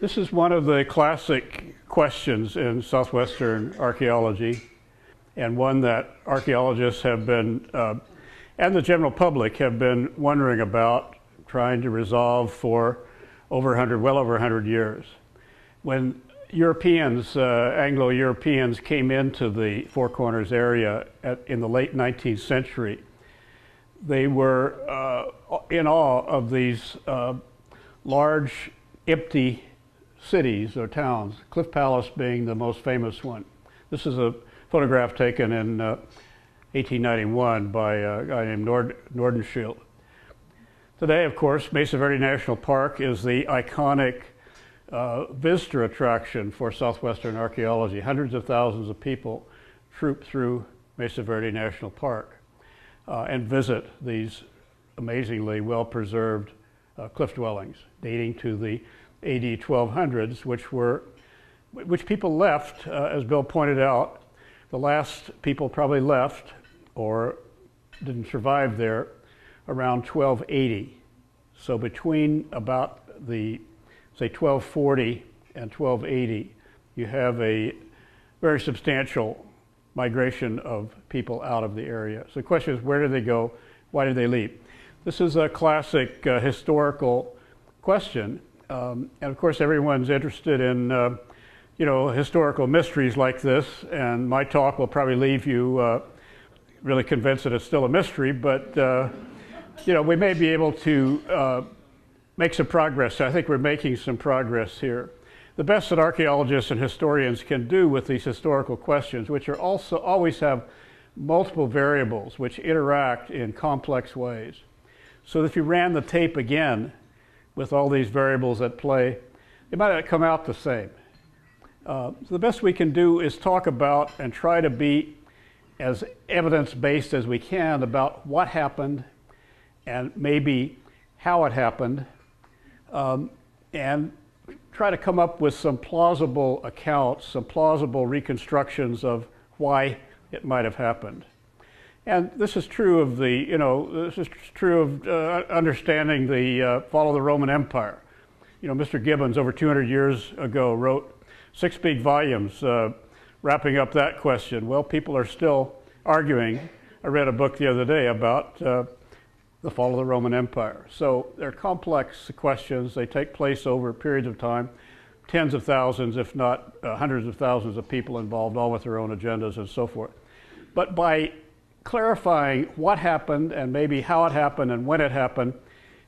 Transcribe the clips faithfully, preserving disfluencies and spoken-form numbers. This is one of the classic questions in Southwestern archaeology, and one that archaeologists have been, uh, and the general public have been wondering about, trying to resolve for over one hundred, well over one hundred years. When Europeans, uh, Anglo-Europeans came into the Four Corners area at, in the late nineteenth century, they were uh, in awe of these uh, large, empty cities or towns, Cliff Palace being the most famous one. This is a photograph taken in uh, eighteen ninety-one by a guy named Nord Nordenskiöld. Today, of course, Mesa Verde National Park is the iconic uh, visitor attraction for Southwestern archaeology. Hundreds of thousands of people troop through Mesa Verde National Park uh, and visit these amazingly well-preserved uh, cliff dwellings dating to the A D twelve hundreds, which were, which people left, uh, as Bill pointed out, the last people probably left or didn't survive there around twelve eighty. So between about the, say, twelve forty and twelve eighty, you have a very substantial migration of people out of the area. So the question is, where do they go? Why did they leave? This is a classic uh, historical question. Um, and of course, everyone's interested in, uh, you know, historical mysteries like this. And my talk will probably leave you uh, really convinced that it's still a mystery. But, uh, you know, we may be able to uh, make some progress. I think we're making some progress here. The best that archaeologists and historians can do with these historical questions, which are also always have multiple variables which interact in complex ways. So if you ran the tape again, with all these variables at play, it might not come out the same. Uh, so the best we can do is talk about and try to be as evidence-based as we can about what happened and maybe how it happened, um, and try to come up with some plausible accounts, some plausible reconstructions of why it might have happened. And this is true of the, you know, this is true of uh, understanding the uh, fall of the Roman Empire. You know, Mister Gibbons over two hundred years ago wrote six big volumes uh, wrapping up that question. Well, people are still arguing. I read a book the other day about uh, the fall of the Roman Empire. So they're complex questions. They take place over periods of time, tens of thousands, if not uh, hundreds of thousands of people involved, all with their own agendas and so forth. But by clarifying what happened and maybe how it happened and when it happened,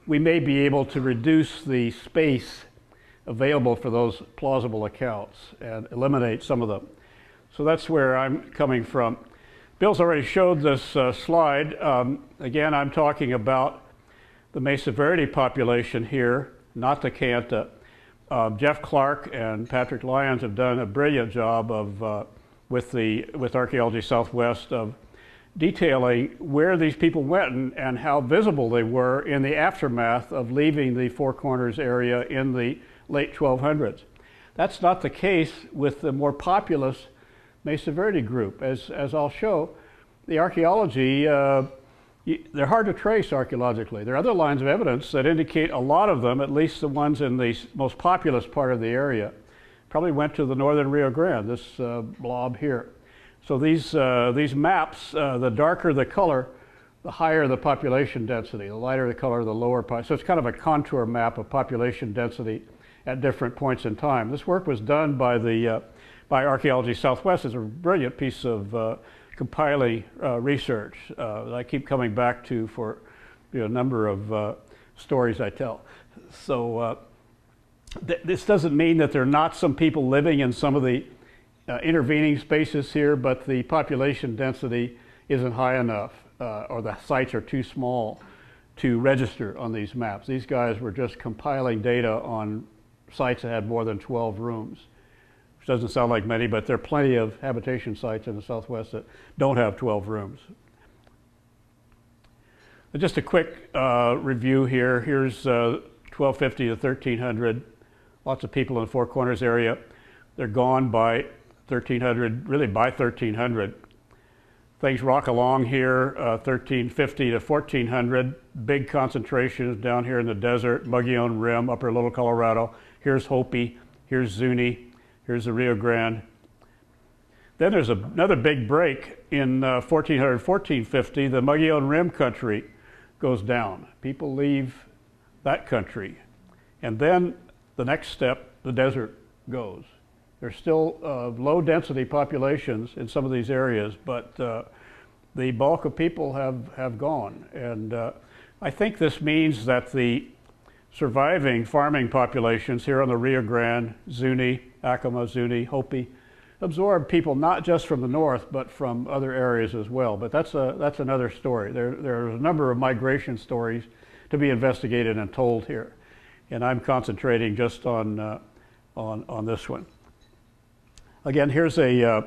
we may be able to reduce the space available for those plausible accounts and eliminate some of them. So that's where I'm coming from. Bill's already showed this uh, slide. Um, again, I'm talking about the Mesa Verde population here, not the Kayenta. Uh, Jeff Clark and Patrick Lyons have done a brilliant job of uh, with the with Archaeology Southwest of detailing where these people went and, and how visible they were in the aftermath of leaving the Four Corners area in the late twelve hundreds. That's not the case with the more populous Mesa Verde group. As, as I'll show, the archaeology, uh, they're hard to trace archaeologically. There are other lines of evidence that indicate a lot of them, at least the ones in the most populous part of the area, probably went to the northern Rio Grande, this uh, blob here. So these, uh, these maps, uh, the darker the color, the higher the population density. The lighter the color, the lower. So it's kind of a contour map of population density at different points in time. This work was done by, the, uh, by Archaeology Southwest. It's a brilliant piece of uh, compiling uh, research uh, that I keep coming back to for you know, a number of uh, stories I tell. So uh, th this doesn't mean that there are not some people living in some of the Uh, intervening spaces here, but the population density isn't high enough, uh, or the sites are too small to register on these maps. These guys were just compiling data on sites that had more than twelve rooms, which doesn't sound like many, but there are plenty of habitation sites in the Southwest that don't have twelve rooms. And just a quick uh, review here. Here's uh, twelve fifty to thirteen hundred. Lots of people in the Four Corners area. They're gone by thirteen hundred, really by thirteen hundred. Things rock along here, uh, thirteen fifty to fourteen hundred. Big concentrations down here in the desert, Mogollon Rim, upper Little Colorado. Here's Hopi, here's Zuni, here's the Rio Grande. Then there's a, another big break in uh, fourteen hundred, fourteen fifty. The Mogollon Rim country goes down. People leave that country. And then the next step, the desert goes. There's still uh, low density populations in some of these areas, but uh, the bulk of people have, have gone. And uh, I think this means that the surviving farming populations here on the Rio Grande, Zuni, Acoma, Zuni, Hopi, absorb people not just from the north, but from other areas as well. But that's, a, that's another story. There, there are a number of migration stories to be investigated and told here. And I'm concentrating just on, uh, on, on this one. Again, here's a, uh,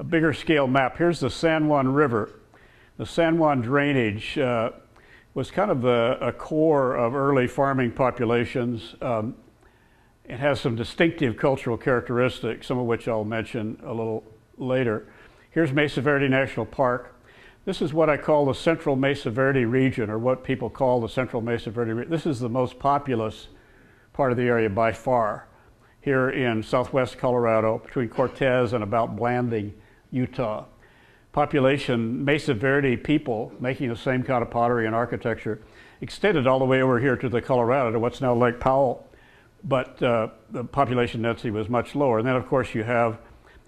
a bigger scale map. Here's the San Juan River. The San Juan drainage uh, was kind of a, a core of early farming populations. Um, it has some distinctive cultural characteristics, some of which I'll mention a little later. Here's Mesa Verde National Park. This is what I call the Central Mesa Verde region, or what people call the Central Mesa Verde region. This is the most populous part of the area by far, here in southwest Colorado, between Cortez and about Blanding, Utah. Population, Mesa Verde people, making the same kind of pottery and architecture, extended all the way over here to the Colorado, to what's now Lake Powell, but uh, the population density was much lower. And then, of course, you have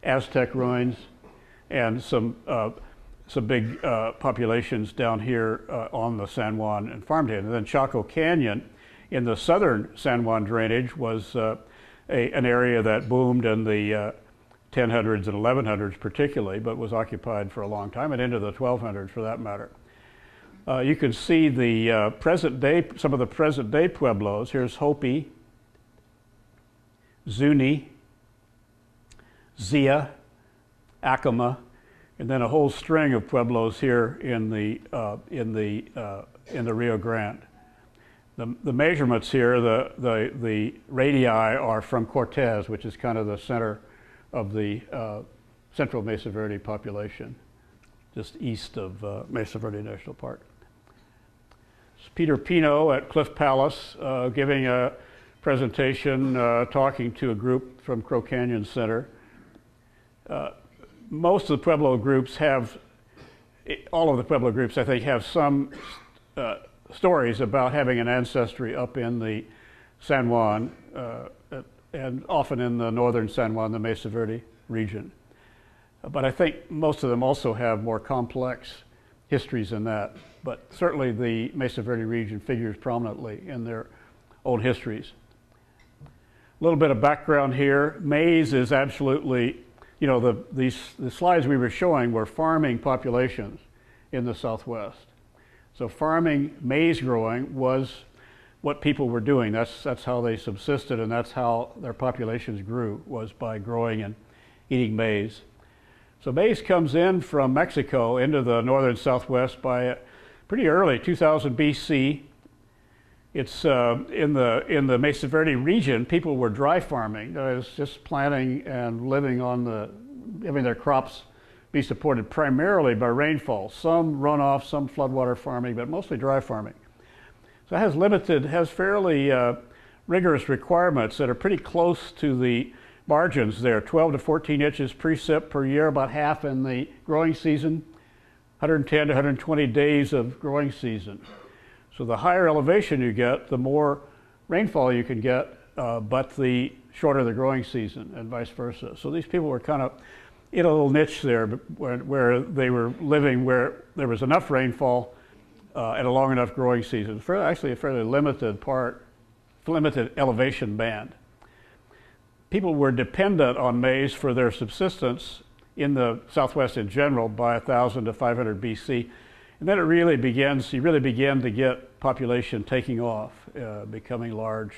Aztec ruins and some, uh, some big uh, populations down here uh, on the San Juan and Farmington. And then Chaco Canyon in the southern San Juan drainage was uh, A, an area that boomed in the uh, ten hundreds and eleven hundreds particularly, but was occupied for a long time, and into the twelve hundreds for that matter. Uh, you can see the uh, present day, some of the present day pueblos. Here's Hopi, Zuni, Zia, Acoma, and then a whole string of pueblos here in the, uh, in the, uh, in the Rio Grande. The, the measurements here, the, the, the radii are from Cortez, which is kind of the center of the uh, Central Mesa Verde population, just east of uh, Mesa Verde National Park. It's Peter Pino at Cliff Palace uh, giving a presentation, uh, talking to a group from Crow Canyon Center. Uh, most of the Pueblo groups have, all of the Pueblo groups, I think, have some uh, stories about having an ancestry up in the San Juan uh, and often in the northern San Juan, the Mesa Verde region. But I think most of them also have more complex histories than that. But certainly the Mesa Verde region figures prominently in their own histories. A little bit of background here. Maize is absolutely, you know, the, these, the slides we were showing were farming populations in the Southwest. So farming, maize growing was what people were doing. That's, that's how they subsisted, and that's how their populations grew, was by growing and eating maize. So maize comes in from Mexico into the northern Southwest by pretty early, two thousand B C. It's uh, in, the, in the Mesa Verde region, people were dry farming. That is, just planting and living on the, having their crops be supported primarily by rainfall, some runoff, some floodwater farming, but mostly dry farming. So it has limited, has fairly uh, rigorous requirements that are pretty close to the margins there, twelve to fourteen inches precip per year, about half in the growing season, one hundred ten to one hundred twenty days of growing season. So the higher elevation you get, the more rainfall you can get, uh, but the shorter the growing season, and vice versa. So these people were kind of in a little niche there where, where they were living, where there was enough rainfall uh, and a long enough growing season. Fairly, actually a fairly limited part, limited elevation band. People were dependent on maize for their subsistence in the Southwest in general by one thousand to five hundred B C. And then it really begins, you really begin to get population taking off, uh, becoming large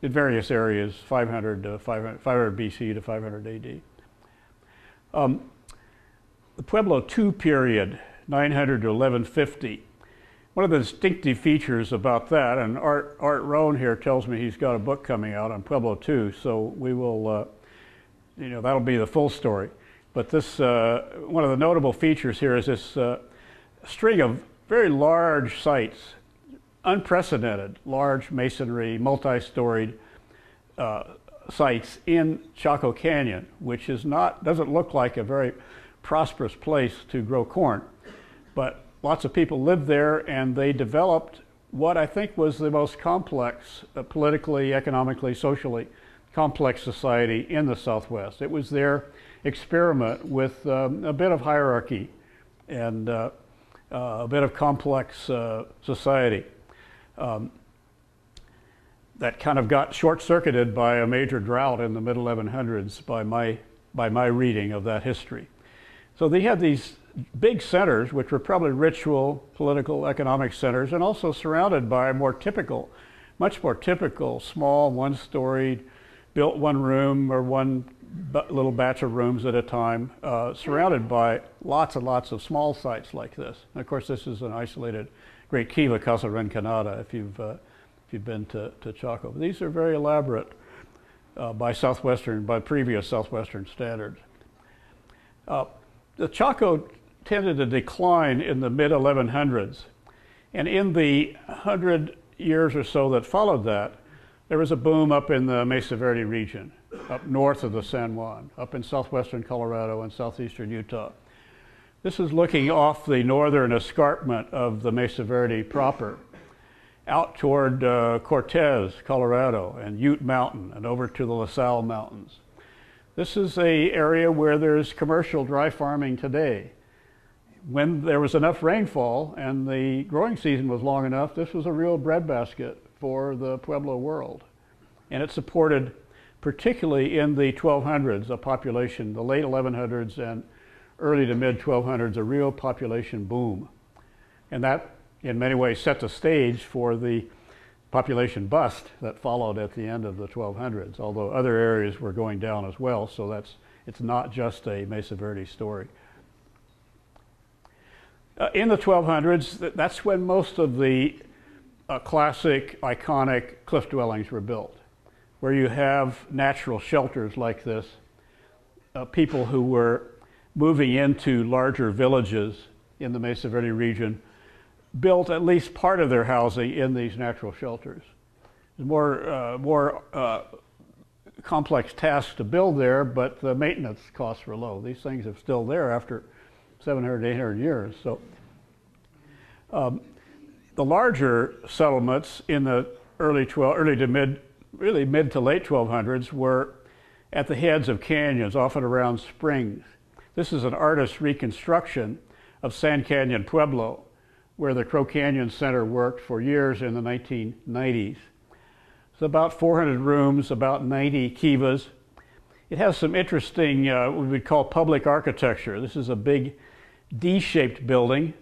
in various areas, five hundred B C to five hundred A D. Um, the Pueblo two period, nine hundred to eleven fifty, one of the distinctive features about that, and Art, Art Rohn here tells me he's got a book coming out on Pueblo two, so we will, uh, you know, that'll be the full story. But this, uh, one of the notable features here is this uh, string of very large sites, unprecedented, large masonry, multi-storied uh, sites in Chaco Canyon, which is not, doesn't look like a very prosperous place to grow corn. But lots of people lived there, and they developed what I think was the most complex, uh, politically, economically, socially complex society in the Southwest. It was their experiment with um, a bit of hierarchy and uh, uh, a bit of complex uh, society um, that kind of got short-circuited by a major drought in the mid eleven hundreds by my, by my reading of that history. So they had these big centers, which were probably ritual, political, economic centers, and also surrounded by more typical, much more typical, small, one-storied, built one room or one little batch of rooms at a time, uh, surrounded by lots and lots of small sites like this. And of course, this is an isolated Great Kiva, Casa Renconada, if you've, uh, if you've been to, to Chaco. But these are very elaborate uh, by Southwestern, by previous Southwestern standards. Uh, the Chaco tended to decline in the mid eleven hundreds, and in the hundred years or so that followed that, there was a boom up in the Mesa Verde region, up north of the San Juan, up in southwestern Colorado and southeastern Utah. This is looking off the northern escarpment of the Mesa Verde proper, out toward uh, Cortez, Colorado, and Ute Mountain, and over to the La Salle Mountains. This is an area where there's commercial dry farming today. When there was enough rainfall and the growing season was long enough, this was a real breadbasket for the Pueblo world. And it supported, particularly in the twelve hundreds, a population, the late eleven hundreds and early to mid twelve hundreds, a real population boom. And that, in many ways, set the stage for the population bust that followed at the end of the twelve hundreds, although other areas were going down as well, so that's, it's not just a Mesa Verde story. Uh, in the twelve hundreds, that's when most of the Uh, classic, iconic cliff dwellings were built, where you have natural shelters like this, uh, people who were moving into larger villages in the Mesa Verde region built at least part of their housing in these natural shelters. There's more, uh, more uh, complex tasks to build there, but the maintenance costs were low. These things are still there after seven hundred, eight hundred years. So. Um, The larger settlements in the early, twelve, early to mid, really mid to late twelve hundreds were at the heads of canyons, often around springs. This is an artist's reconstruction of Sand Canyon Pueblo, where the Crow Canyon Center worked for years in the nineteen nineties. It's about four hundred rooms, about ninety kivas. It has some interesting, uh, what we'd call public architecture. This is a big D-shaped building.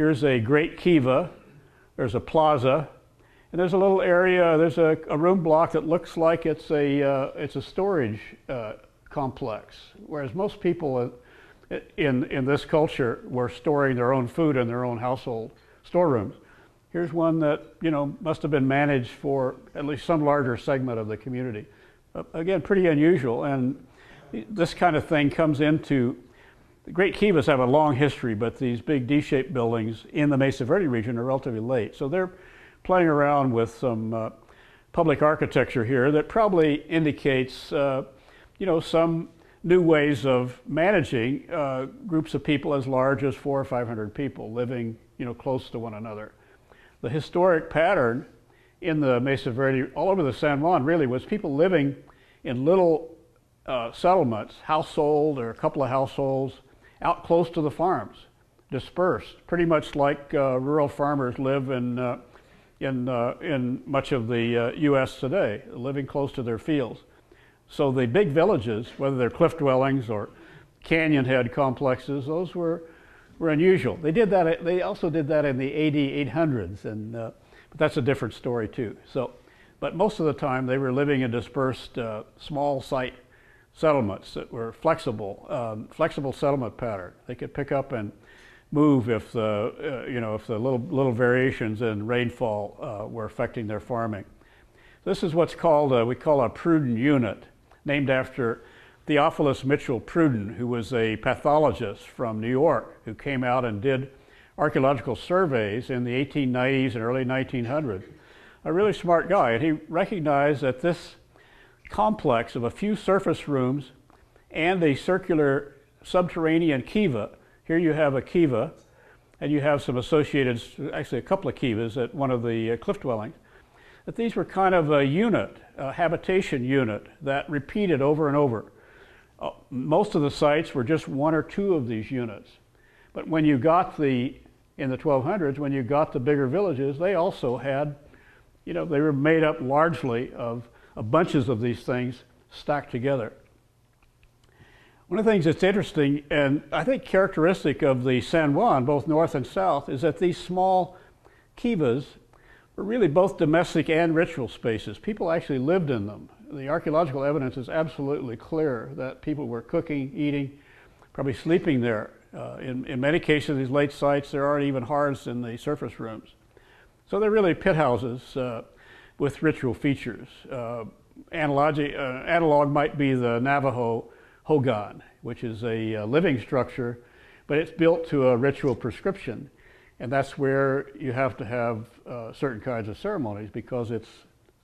Here's a great kiva, there's a plaza, and there's a little area, there's a, a room block that looks like it's a, uh, it's a storage uh, complex, whereas most people in, in this culture were storing their own food in their own household storerooms. Here's one that, you know, must have been managed for at least some larger segment of the community. Uh, again, pretty unusual, and this kind of thing comes into the Great Kivas have a long history, but these big D-shaped buildings in the Mesa Verde region are relatively late. So they're playing around with some uh, public architecture here that probably indicates, uh, you know, some new ways of managing uh, groups of people as large as four or five hundred people living, you know, close to one another. The historic pattern in the Mesa Verde, all over the San Juan, really was people living in little uh, settlements, household or a couple of households, out close to the farms, dispersed, pretty much like uh, rural farmers live in, uh, in, uh, in much of the uh, U S today, living close to their fields. So the big villages, whether they're cliff dwellings or canyon head complexes, those were, were unusual. They, did that, they also did that in the A D eight hundreds, and, uh, but that's a different story too. So, but most of the time they were living in dispersed uh, small site settlements that were flexible, um, flexible settlement pattern. They could pick up and move if the, uh, you know, if the little, little variations in rainfall uh, were affecting their farming. This is what's called, a, we call a prudent unit, named after Theophilus Mitchell Pruden, who was a pathologist from New York, who came out and did archaeological surveys in the eighteen nineties and early nineteen hundreds. A really smart guy, and he recognized that this complex of a few surface rooms and a circular subterranean kiva. Here you have a kiva, and you have some associated, actually a couple of kivas at one of the uh, cliff dwellings, that these were kind of a unit, a habitation unit, that repeated over and over. Uh, most of the sites were just one or two of these units. But when you got the, in the twelve hundreds, when you got the bigger villages, they also had, you know, they were made up largely of uh, bunches of these things stacked together. One of the things that's interesting and I think characteristic of the San Juan, both north and south, is that these small kivas were really both domestic and ritual spaces. People actually lived in them. The archaeological evidence is absolutely clear that people were cooking, eating, probably sleeping there. Uh, in, in many cases, these late sites, there aren't even hearths in the surface rooms. So they're really pit houses uh, with ritual features. Uh, analogy, uh, analog might be the Navajo hogan, which is a uh, living structure, but it's built to a ritual prescription. And that's where you have to have uh, certain kinds of ceremonies, because it's,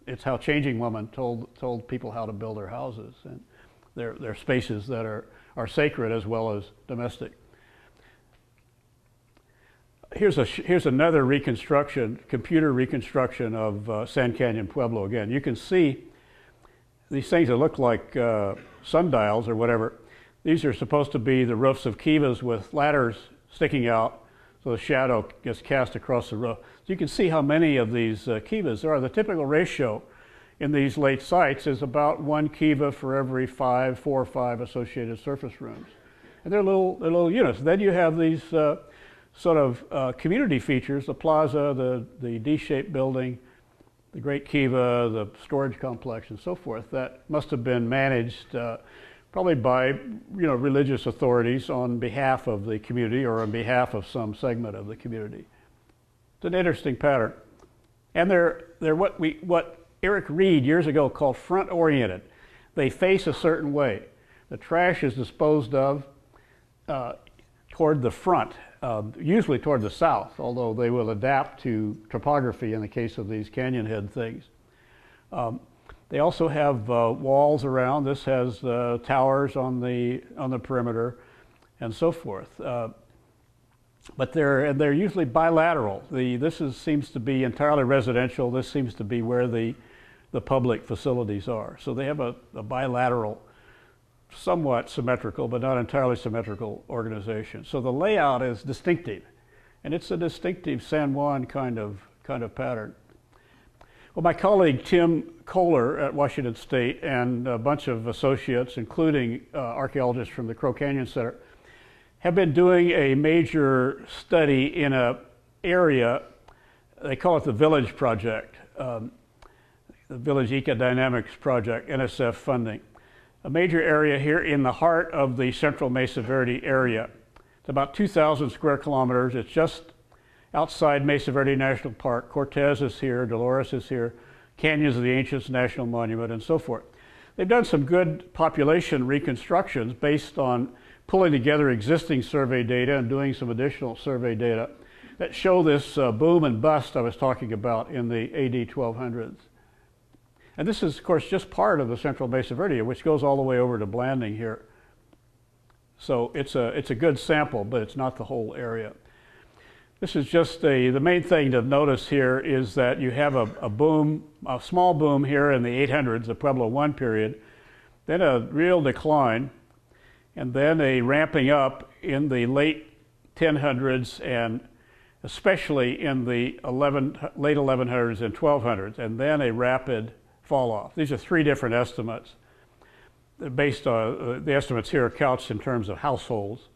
it's how changing women told, told people how to build their houses. And they're, they're spaces that are, are sacred as well as domestic. Here's, a, here's another reconstruction, computer reconstruction of uh, Sand Canyon Pueblo again. You can see these things that look like uh, sundials or whatever. These are supposed to be the roofs of kivas with ladders sticking out, so the shadow gets cast across the roof. So you can see how many of these uh, kivas there are. The typical ratio in these late sites is about one kiva for every five, four or five associated surface rooms. And they're little, they're little units. Then you have these uh, sort of uh, community features, the plaza, the, the D-shaped building, the great kiva, the storage complex, and so forth, that must have been managed uh, probably by, you know, religious authorities on behalf of the community or on behalf of some segment of the community. It's an interesting pattern. And they're, they're what, we, what Eric Reed years ago called front-oriented. They face a certain way. The trash is disposed of uh, toward the front. Uh, usually toward the south, although they will adapt to topography in the case of these canyon head things. Um, they also have uh, walls around. This has uh, towers on the on the perimeter, and so forth. Uh, but they're and they're usually bilateral. The this is seems to be entirely residential. This seems to be where the the public facilities are. So they have a, a bilateral, somewhat symmetrical, but not entirely symmetrical organization. So the layout is distinctive, and it's a distinctive San Juan kind of, kind of pattern. Well, my colleague Tim Kohler at Washington State and a bunch of associates, including uh, archaeologists from the Crow Canyon Center, have been doing a major study in an area, they call it the Village Project, um, the Village Ecodynamics Project, N S F funding. A major area here in the heart of the central Mesa Verde area. It's about two thousand square kilometers. It's just outside Mesa Verde National Park. Cortez is here, Dolores is here, Canyons of the Ancients National Monument, and so forth. They've done some good population reconstructions based on pulling together existing survey data and doing some additional survey data that show this uh, boom and bust I was talking about in the A D twelve hundreds. And this is, of course, just part of the central Mesa Verde, which goes all the way over to Blanding here. So it's a, it's a good sample, but it's not the whole area. This is just a, the main thing to notice here is that you have a, a boom, a small boom here in the eight hundreds, the Pueblo one period, then a real decline, and then a ramping up in the late ten hundreds and especially in the eleven, late eleven hundreds and twelve hundreds, and then a rapid fall off. These are three different estimates. They're based on uh, the estimates here are couched in terms of households,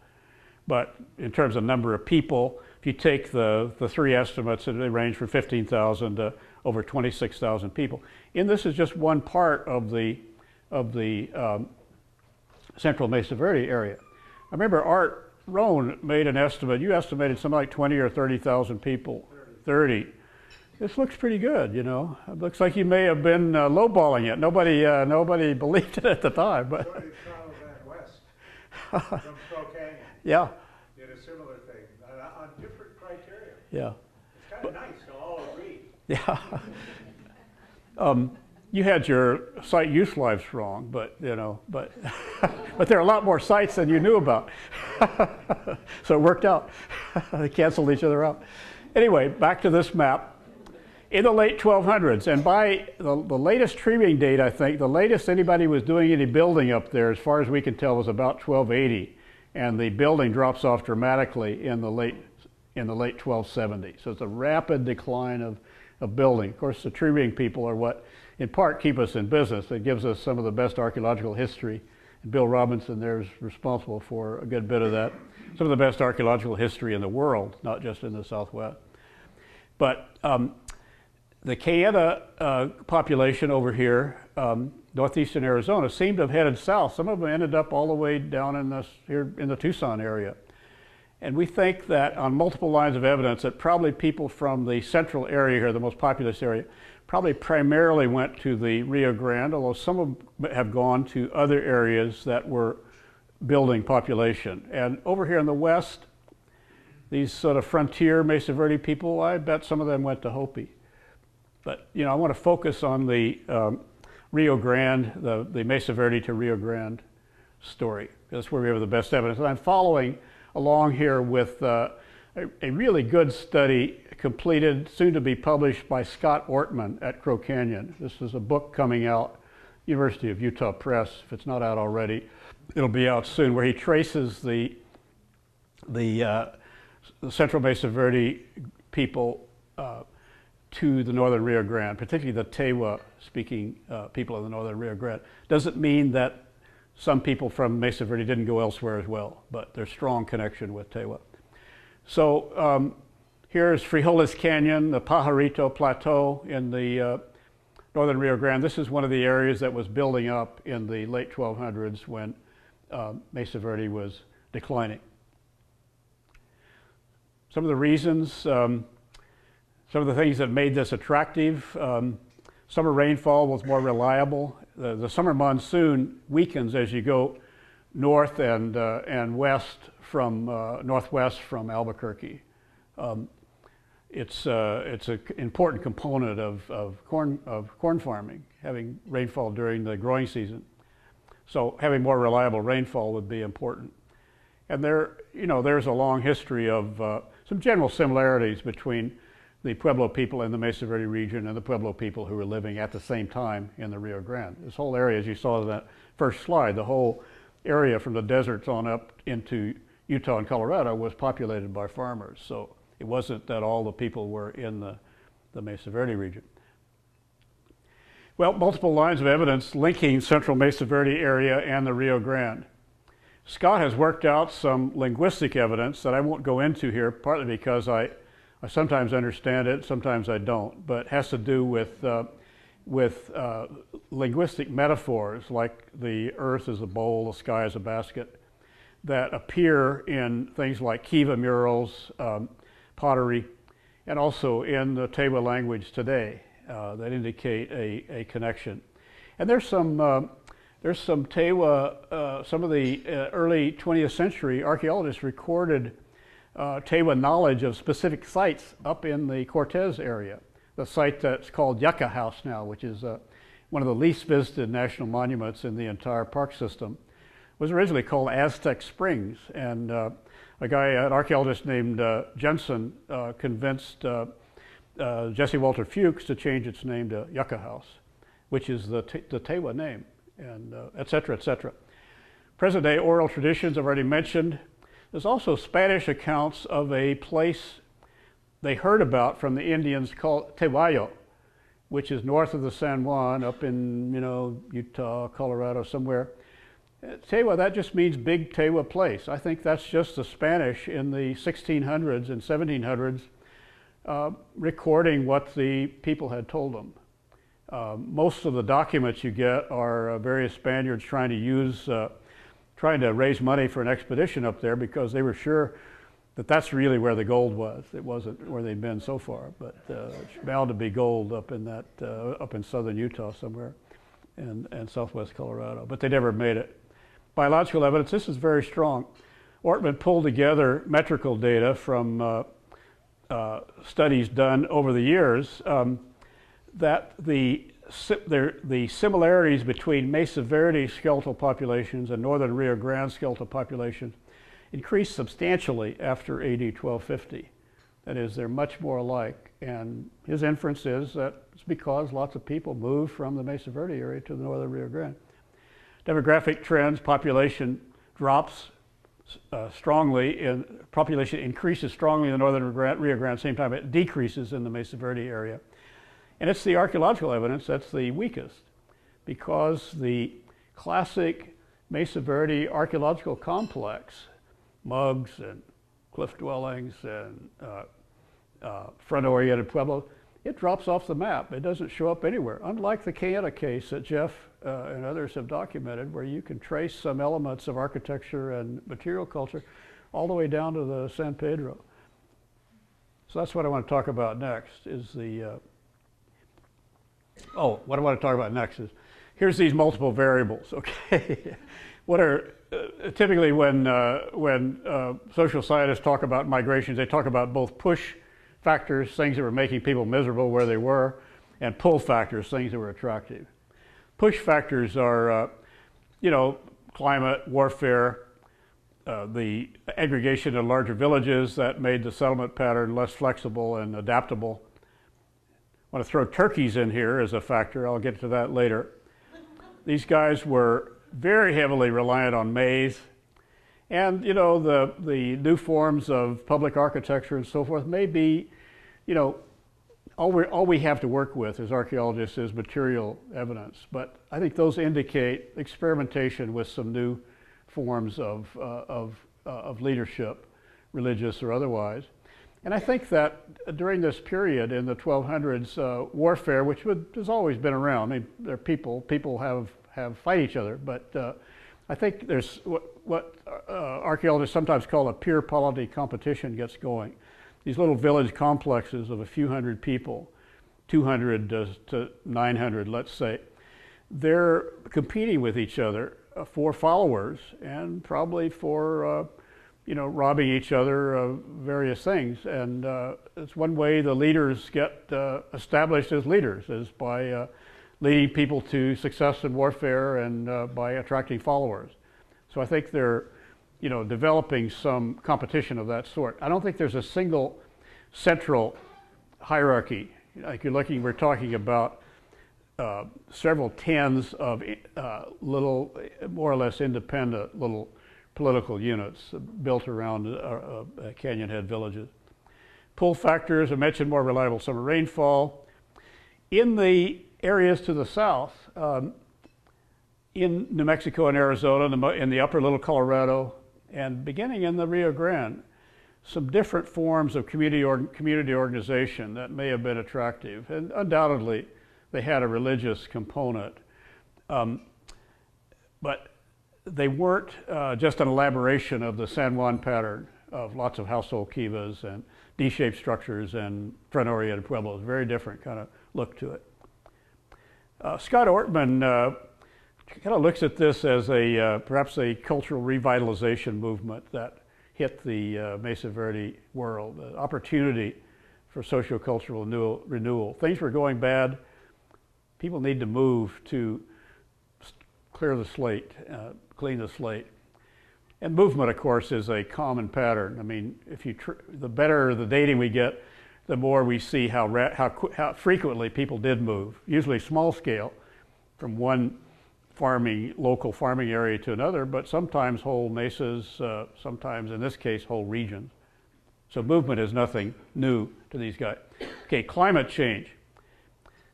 but in terms of number of people, if you take the the three estimates, they range from fifteen thousand to over twenty-six thousand people. And this is just one part of the of the um, central Mesa Verde area. I remember Art Rohn made an estimate. You estimated something like twenty or thirty thousand people. thirty. This looks pretty good, you know. It looks like you may have been uh, lowballing it. Nobody, uh, nobody believed it at the time, but from Crow Canyon. Yeah. Did a similar thing uh, on different criteria. Yeah. It's kind of nice to all agree. Yeah. um, you had your site use lives wrong, but you know, but but there are a lot more sites than you knew about, so it worked out. They canceled each other out. Anyway, back to this map. In the late twelve hundreds, and by the, the latest tree ring date, I think, the latest anybody was doing any building up there, as far as we can tell, was about twelve eighty, and the building drops off dramatically in the late in the late twelve seventies. So it's a rapid decline of, of building. Of course, the tree ring people are what, in part, keep us in business. That gives us some of the best archaeological history. And Bill Robinson there is responsible for a good bit of that. Some of the best archaeological history in the world, not just in the Southwest. But um, the Kayenta uh, population over here, um, northeastern Arizona, seemed to have headed south. Some of them ended up all the way down in this, here in the Tucson area. And we think that on multiple lines of evidence that probably people from the central area here, the most populous area, probably primarily went to the Rio Grande, although some of them have gone to other areas that were building population. And over here in the west, these sort of frontier Mesa Verde people, I bet some of them went to Hopi. But, you know, I want to focus on the um, Rio Grande, the, the Mesa Verde to Rio Grande story. That's where we have the best evidence. And I'm following along here with uh, a, a really good study completed, soon to be published by Scott Ortman at Crow Canyon. This is a book coming out, University of Utah Press. If it's not out already, it'll be out soon, where he traces the, the, uh, the Central Mesa Verde people uh, to the northern Rio Grande, particularly the Tewa speaking uh, people of the northern Rio Grande. Doesn't mean that some people from Mesa Verde didn't go elsewhere as well, but there's strong connection with Tewa. So um, here's Frijoles Canyon, the Pajarito Plateau in the uh, northern Rio Grande. This is one of the areas that was building up in the late twelve hundreds when uh, Mesa Verde was declining. Some of the reasons, um, some of the things that made this attractive, um, summer rainfall was more reliable. The, the summer monsoon weakens as you go north and, uh, and west from, uh, northwest from Albuquerque. Um, it's uh, it's an important component of, of, corn, of corn farming, having rainfall during the growing season. So having more reliable rainfall would be important. And there, you know, there's a long history of uh, some general similarities between the Pueblo people in the Mesa Verde region and the Pueblo people who were living at the same time in the Rio Grande. This whole area, as you saw in that first slide, the whole area from the deserts on up into Utah and Colorado was populated by farmers. So it wasn't that all the people were in the, the Mesa Verde region. Well, multiple lines of evidence linking Central Mesa Verde area and the Rio Grande. Scott has worked out some linguistic evidence that I won't go into here, partly because I I sometimes understand it, sometimes I don't, but it has to do with, uh, with uh, linguistic metaphors like the earth is a bowl, the sky is a basket, that appear in things like kiva murals, um, pottery, and also in the Tewa language today uh, that indicate a, a connection. And there's some, uh, there's some Tewa, uh, some of the uh, early twentieth century archaeologists recorded Uh, Tewa knowledge of specific sites up in the Cortez area, the site that's called Yucca House now, which is uh, one of the least visited national monuments in the entire park system. It was originally called Aztec Springs, and uh, a guy, an archaeologist named uh, Jensen, uh, convinced uh, uh, Jesse Walter Fuchs to change its name to Yucca House, which is the, the Tewa name, and uh, et cetera, et cetera. Present-day oral traditions I've already mentioned. There's also Spanish accounts of a place they heard about from the Indians called Tewayo, which is north of the San Juan, up in, you know, Utah, Colorado, somewhere. Tewa, that just means big Tewa place. I think that's just the Spanish in the sixteen hundreds and seventeen hundreds uh, recording what the people had told them. Uh, most of the documents you get are uh, various Spaniards trying to use uh, trying to raise money for an expedition up there because they were sure that that's really where the gold was. It wasn't where they'd been so far, but uh, it's bound to be gold up in that, uh, up in southern Utah somewhere, and and southwest Colorado. But they never made it. biological evidence, this is very strong. Ortman pulled together metrical data from uh, uh, studies done over the years um, that the, the, the similarities between Mesa Verde skeletal populations and northern Rio Grande skeletal populations increased substantially after A D twelve fifty. That is, they're much more alike. And his inference is that it's because lots of people moved from the Mesa Verde area to the northern Rio Grande. Demographic trends, population drops uh, strongly, in, population increases strongly in the northern Rio Grande, same time it decreases in the Mesa Verde area. And it's the archaeological evidence that's the weakest, because the classic Mesa Verde archaeological complex, mugs and cliff dwellings and uh, uh, front-oriented Pueblo, it drops off the map. It doesn't show up anywhere, unlike the Kayenta case that Jeff uh, and others have documented, where you can trace some elements of architecture and material culture all the way down to the San Pedro. So that's what I want to talk about next is the, uh, oh, what I want to talk about next is, here's these multiple variables, okay? What are, uh, typically when, uh, when uh, social scientists talk about migrations, they talk about both push factors, things that were making people miserable where they were, and pull factors, things that were attractive. Push factors are, uh, you know, climate, warfare, uh, the aggregation of larger villages that made the settlement pattern less flexible and adaptable. I want to throw turkeys in here as a factor. I'll get to that later. These guys were very heavily reliant on maize, and you know the the new forms of public architecture and so forth may be, you know, all we all we have to work with as archaeologists is material evidence. But I think those indicate experimentation with some new forms of uh, of uh, of leadership, religious or otherwise. And I think that during this period in the twelve hundreds, uh, warfare, which would, has always been around. I mean, there are people people have. Have fight each other, but uh, I think there's what, what uh, archaeologists sometimes call a peer polity competition gets going. These little village complexes of a few hundred people, two hundred to nine hundred, let's say, they're competing with each other for followers and probably for uh, you know robbing each other of various things. And uh, it's one way the leaders get uh, established as leaders is by uh, leading people to success in warfare and uh, by attracting followers. So I think they're, you know, developing some competition of that sort. I don't think there's a single central hierarchy. Like you're looking, we're talking about uh, several tens of uh, little, more or less independent little political units built around uh, uh, canyonhead villages. Pull factors, I mentioned more reliable summer rainfall. In the areas to the south, um, in New Mexico and Arizona, in the upper Little Colorado, and beginning in the Rio Grande, some different forms of community, or, community organization that may have been attractive. And undoubtedly, they had a religious component. Um, but they weren't uh, just an elaboration of the San Juan pattern of lots of household kivas and D-shaped structures and front-oriented pueblos, very different kind of look to it. Uh, Scott Ortman uh, kind of looks at this as a uh, perhaps a cultural revitalization movement that hit the uh, Mesa Verde world, an opportunity for sociocultural renewal, renewal. Things were going bad. People need to move to clear the slate, uh, clean the slate. And movement, of course, is a common pattern. I mean, if you tr the better the dating we get, the more we see how, ra how, how frequently people did move, usually small scale, from one farming, local farming area to another, but sometimes whole mesas, uh, sometimes in this case, whole regions. So movement is nothing new to these guys. Okay, climate change.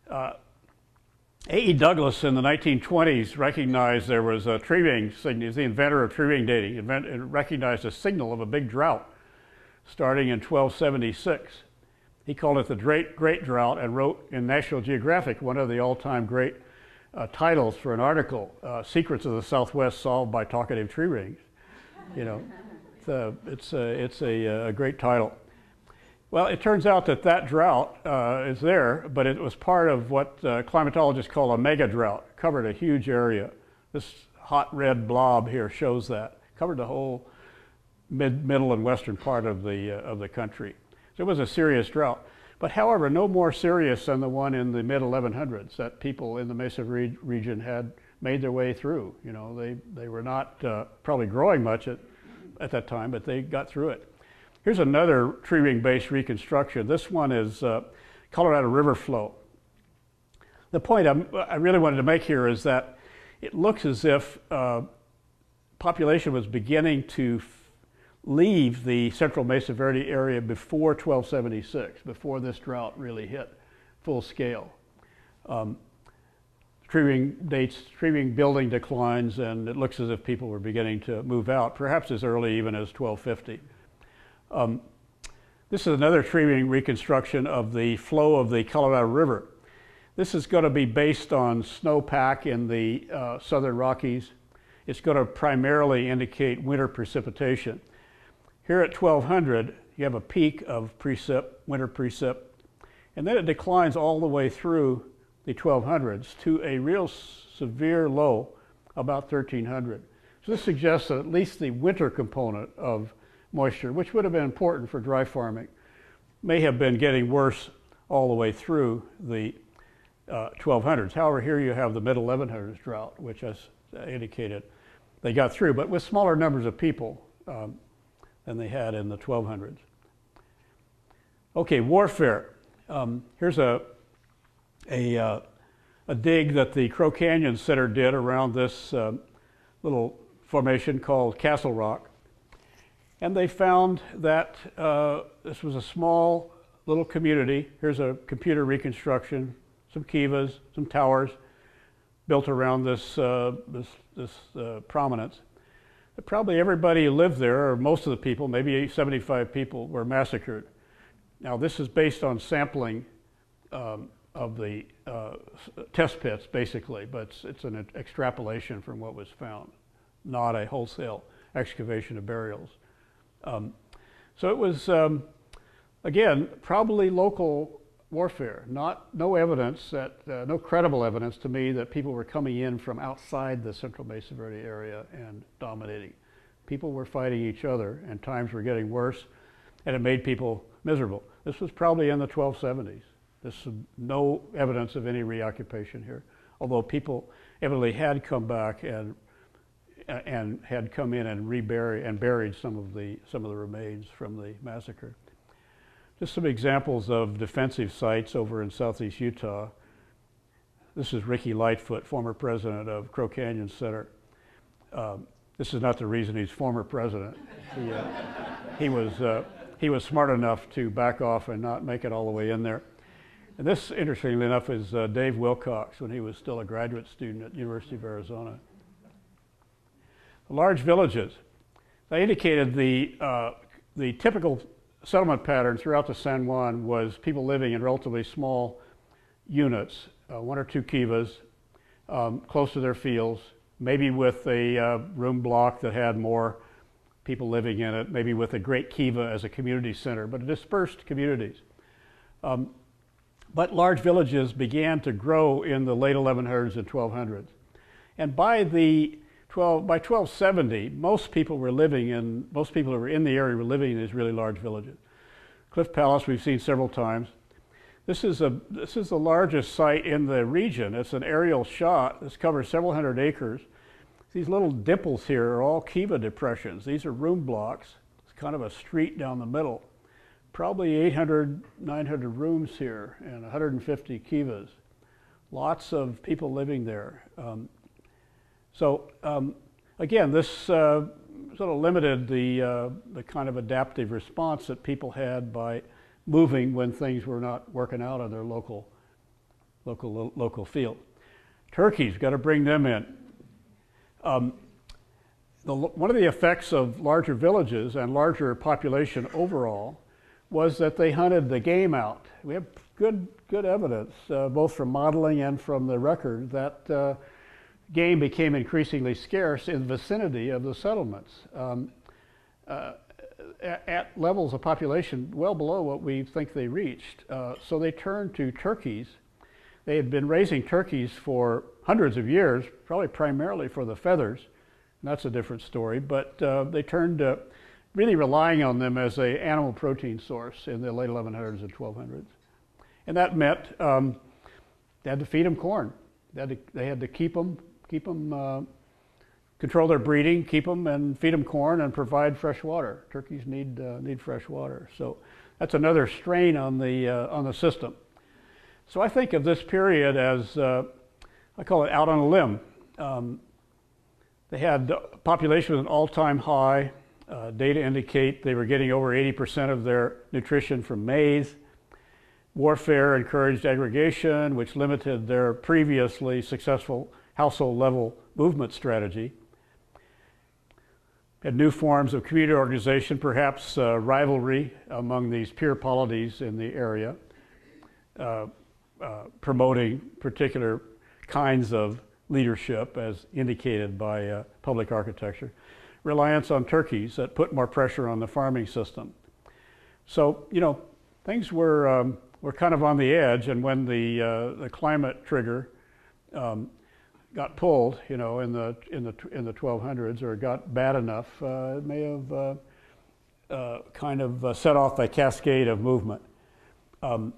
Uh, A E Douglas in the nineteen twenties recognized there was a tree ring signal. He's the inventor of tree ring dating. Invent and recognized a signal of a big drought starting in twelve seventy-six. He called it the Great, Great Drought and wrote in National Geographic, one of the all-time great uh, titles for an article, uh, Secrets of the Southwest Solved by Talkative Tree Rings. You know, it's, a, it's, a, it's a, a great title. Well, it turns out that that drought uh, is there, but it was part of what uh, climatologists call a mega drought, covered a huge area. This hot red blob here shows that. Covered the whole mid, middle and western part of the, uh, of the country. So it was a serious drought. But however, no more serious than the one in the mid eleven hundreds that people in the Mesa re region had made their way through. You know, they, they were not uh, probably growing much at, at that time, but they got through it. Here's another tree ring-based reconstruction. This one is uh, Colorado River flow. The point I'm, I really wanted to make here is that it looks as if uh, population was beginning to leave the central Mesa Verde area before twelve seventy-six, before this drought really hit full scale. Um, tree ring dates, tree ring building declines, and it looks as if people were beginning to move out, perhaps as early even as twelve fifty. Um, this is another tree ring reconstruction of the flow of the Colorado River. This is going to be based on snowpack in the uh, southern Rockies. It's going to primarily indicate winter precipitation. Here at twelve hundred, you have a peak of precip, winter precip, and then it declines all the way through the twelve hundreds to a real severe low about thirteen hundred. So this suggests that at least the winter component of moisture, which would have been important for dry farming, may have been getting worse all the way through the uh, twelve hundreds. However, here you have the mid eleven hundreds drought, which as indicated, they got through, but with smaller numbers of people um, than they had in the twelve hundreds. Okay, warfare. Um, here's a, a, uh, a dig that the Crow Canyon Center did around this uh, little formation called Castle Rock. And they found that uh, this was a small little community. Here's a computer reconstruction, some kivas, some towers, built around this, uh, this, this uh, prominence. But probably everybody who lived there, or most of the people, maybe seventy-five people, were massacred. Now this is based on sampling um, of the uh, test pits, basically, but it's, it's an extrapolation from what was found, not a wholesale excavation of burials. Um, so it was, um, again, probably local warfare, not, no evidence that, uh, no credible evidence to me that people were coming in from outside the central Mesa Verde area and dominating. People were fighting each other and times were getting worse and it made people miserable. This was probably in the twelve seventies. There's no evidence of any reoccupation here, although people evidently had come back and, and had come in and reburied and buried some of, the, some of the remains from the massacre. Just some examples of defensive sites over in southeast Utah. This is Ricky Lightfoot, former president of Crow Canyon Center. Um, this is not the reason he's former president. He, uh, he, was, uh, he was smart enough to back off and not make it all the way in there. And this, interestingly enough, is uh, Dave Wilcox when he was still a graduate student at University of Arizona. The large villages. They indicated the, uh, the typical settlement pattern throughout the San Juan was people living in relatively small units, uh, one or two kivas, um, close to their fields, maybe with a uh, room block that had more people living in it, maybe with a great kiva as a community center, but dispersed communities. Um, but large villages began to grow in the late eleven hundreds and twelve hundreds. And by the By twelve seventy, most people were living in, most people who were in the area were living in these really large villages. Cliff Palace we've seen several times. This is, a, this is the largest site in the region. It's an aerial shot. This covers several hundred acres. These little dimples here are all kiva depressions. These are room blocks. It's kind of a street down the middle. Probably eight hundred, nine hundred rooms here and one hundred fifty kivas. Lots of people living there. Um, So um, again, this uh, sort of limited the, uh, the kind of adaptive response that people had by moving when things were not working out on their local, local, lo local field. Turkeys, got to bring them in. Um, the, one of the effects of larger villages and larger population overall was that they hunted the game out. We have good, good evidence, uh, both from modeling and from the record, that uh, game became increasingly scarce in the vicinity of the settlements um, uh, at, at levels of population well below what we think they reached. Uh, so they turned to turkeys. They had been raising turkeys for hundreds of years, probably primarily for the feathers. And that's a different story, but uh, they turned uh, really relying on them as an animal protein source in the late eleven hundreds and twelve hundreds. And that meant um, they had to feed them corn. They had to, they had to keep them, keep them uh, control their breeding, keep them and feed them corn and provide fresh water. Turkeys need, uh, need fresh water. So that's another strain on the, uh, on the system. So I think of this period as, uh, I call it out on a limb. Um, they had a population with an all-time high. Uh, data indicate they were getting over eighty percent of their nutrition from maize. Warfare encouraged aggregation, which limited their previously successful household-level movement strategy. Had new forms of community organization, perhaps uh, rivalry among these peer polities in the area, uh, uh, promoting particular kinds of leadership as indicated by uh, public architecture. Reliance on turkeys that put more pressure on the farming system. So, you know, things were, um, were kind of on the edge, and when the, uh, the climate trigger um, got pulled, you know, in the, in, the, in the twelve hundreds, or got bad enough, uh, it may have uh, uh, kind of uh, set off a cascade of movement. Um,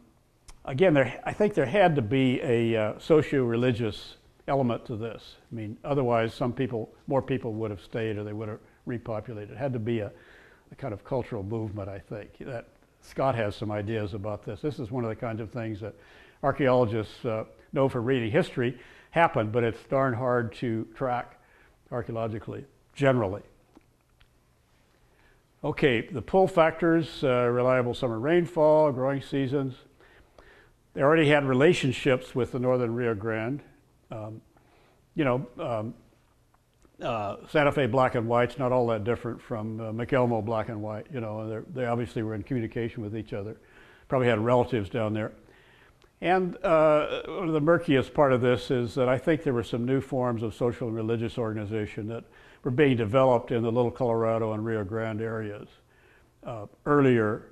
again, there, I think there had to be a uh, socio-religious element to this. I mean, otherwise some people, more people would have stayed or they would have repopulated. It had to be a, a kind of cultural movement, I think. That, Scott has some ideas about this. This is one of the kinds of things that archaeologists uh, know from reading history happened, but it's darn hard to track archaeologically, generally. Okay, the pull factors, uh, reliable summer rainfall, growing seasons. They already had relationships with the northern Rio Grande. Um, you know, um, uh, Santa Fe black and white's not all that different from uh, McElmo black and white. You know, they obviously were in communication with each other, probably had relatives down there. And uh, the murkiest part of this is that I think there were some new forms of social and religious organization that were being developed in the Little Colorado and Rio Grande areas. Uh, earlier,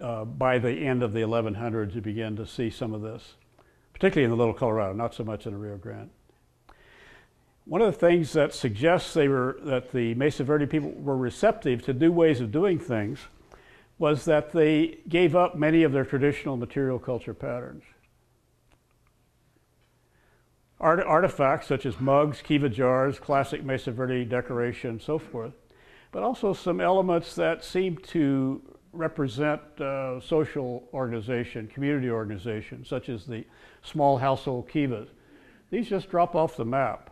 uh, by the end of the eleven hundreds, you begin to see some of this, particularly in the Little Colorado, not so much in the Rio Grande. One of the things that suggests they were, that the Mesa Verde people were receptive to new ways of doing things was that they gave up many of their traditional material culture patterns. Art, artifacts such as mugs, kiva jars, classic Mesa Verde decoration, so forth, but also some elements that seem to represent uh, social organization, community organization, such as the small household kivas. These just drop off the map.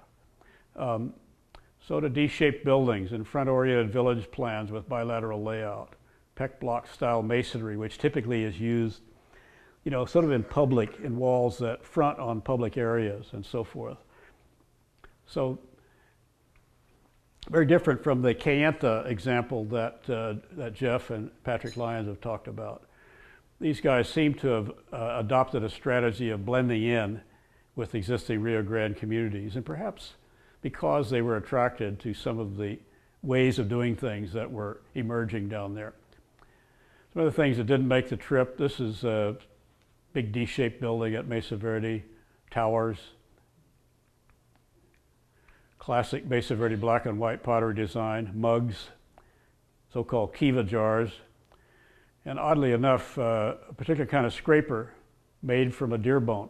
Um, so do D-shaped buildings and front-oriented village plans with bilateral layout, peck block style masonry, which typically is used, you know, sort of in public, in walls that front on public areas and so forth. So very different from the Kayenta example that, uh, that Jeff and Patrick Lyons have talked about. These guys seem to have uh, adopted a strategy of blending in with existing Rio Grande communities, and perhaps because they were attracted to some of the ways of doing things that were emerging down there. Some of the things that didn't make the trip, this is a big D-shaped building at Mesa Verde, towers, classic Mesa Verde black and white pottery design, mugs, so-called kiva jars, and oddly enough, uh, a particular kind of scraper made from a deer bone.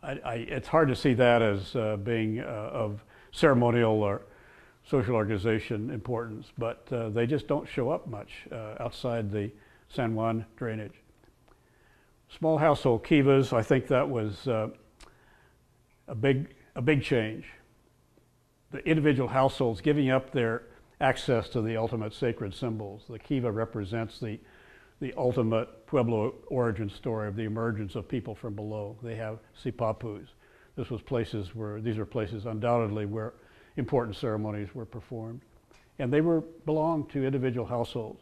I, I, it's hard to see that as uh, being uh, of ceremonial or social organization importance, but uh, they just don't show up much uh, outside the San Juan drainage. Small household kivas, I think that was uh, a big A big change. The individual households giving up their access to the ultimate sacred symbols. The kiva represents the, the ultimate Pueblo origin story of the emergence of people from below. They have sipapus. This was places where, these are places undoubtedly where important ceremonies were performed. And they were, belonged to individual households.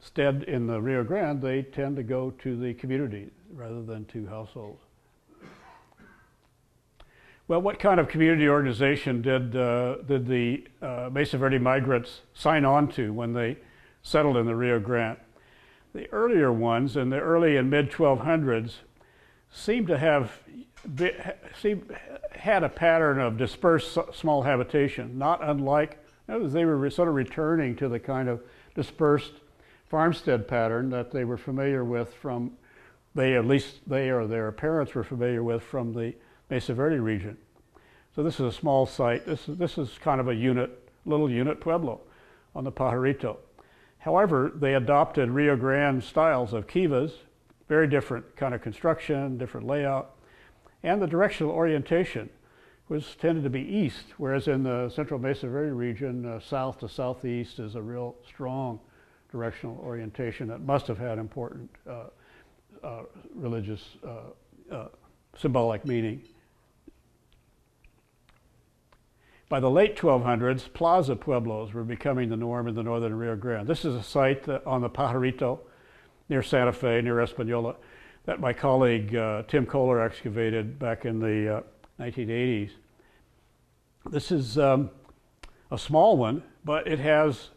Instead, in the Rio Grande, they tend to go to the community rather than to households. Well, what kind of community organization did, uh, did the uh, Mesa Verde migrants sign on to when they settled in the Rio Grande? The earlier ones, in the early and mid twelve hundreds, seem to have seem, had a pattern of dispersed small habitation, not unlike, they were sort of returning to the kind of dispersed farmstead pattern that they were familiar with from, they at least they or their parents were familiar with from the Mesa Verde region. So this is a small site. This is, this is kind of a unit, little unit pueblo on the Pajarito. However, they adopted Rio Grande styles of kivas, very different kind of construction, different layout, and the directional orientation was tended to be east, whereas in the central Mesa Verde region, uh, south to southeast is a real strong directional orientation that must have had important uh, uh, religious uh, uh, symbolic meaning. By the late twelve hundreds, plaza pueblos were becoming the norm in the northern Rio Grande. This is a site that, on the Pajarito, near Santa Fe, near Española, that my colleague uh, Tim Kohler excavated back in the uh, nineteen eighties. This is um, a small one, but it has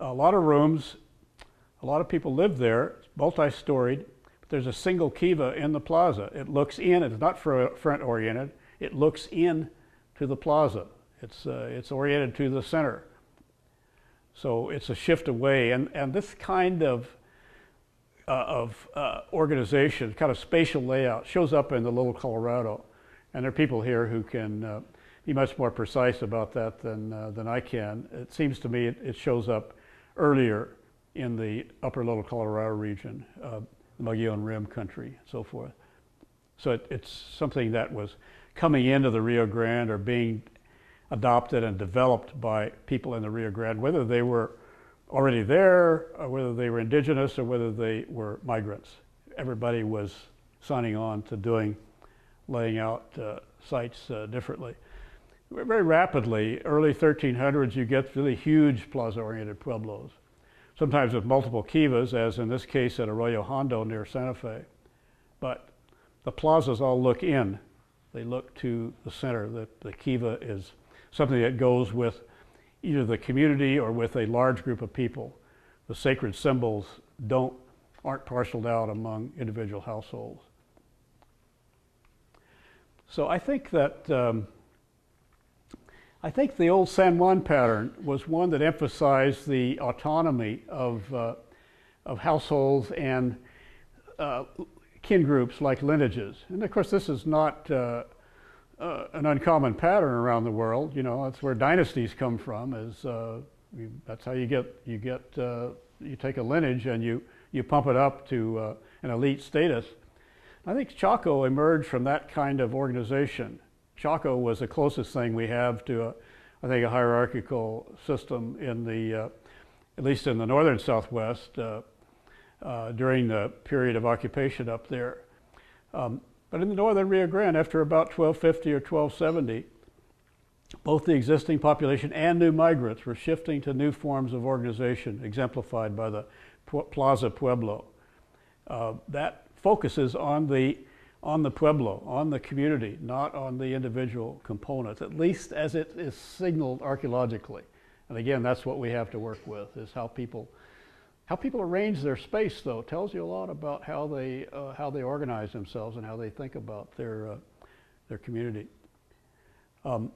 a lot of rooms. A lot of people live there. It's multi-storied. There's a single kiva in the plaza. It looks in. It's not front-oriented. It looks in to the plaza. It's, uh, it's oriented to the center. So it's a shift away. And, and this kind of, uh, of uh, organization, kind of spatial layout, shows up in the Little Colorado. And there are people here who can uh, be much more precise about that than, uh, than I can. It seems to me it, it shows up earlier in the upper Little Colorado region, uh, the Mogollon Rim country, and so forth. So it, it's something that was coming into the Rio Grande or being adopted and developed by people in the Rio Grande, whether they were already there, or whether they were indigenous, or whether they were migrants. Everybody was signing on to doing, laying out uh, sites uh, differently. Very rapidly, early thirteen hundreds, you get really huge plaza-oriented pueblos, sometimes with multiple kivas, as in this case at Arroyo Hondo near Santa Fe. But the plazas all look in. They look to the center. The, the kiva is something that goes with either the community or with a large group of people. The sacred symbols don't, aren't parceled out among individual households. So I think that, um, I think the old San Juan pattern was one that emphasized the autonomy of, uh, of households and uh, kin groups like lineages. And of course, this is not uh, Uh, an uncommon pattern around the world. You know, that's where dynasties come from. Is uh, you, that's how you get you get uh, you take a lineage and you you pump it up to uh, an elite status. I think Chaco emerged from that kind of organization. Chaco was the closest thing we have to, a, I think, a hierarchical system in the, uh, at least in the northern Southwest uh, uh, during the period of occupation up there. Um, But in the northern Rio Grande, after about twelve fifty or twelve seventy, both the existing population and new migrants were shifting to new forms of organization, exemplified by the Plaza Pueblo. Uh, that focuses on the, on the pueblo, on the community, not on the individual components, at least as it is signaled archaeologically. And again, that's what we have to work with, is how people How people arrange their space, though, tells you a lot about how they uh, how they organize themselves and how they think about their uh, their community. Um,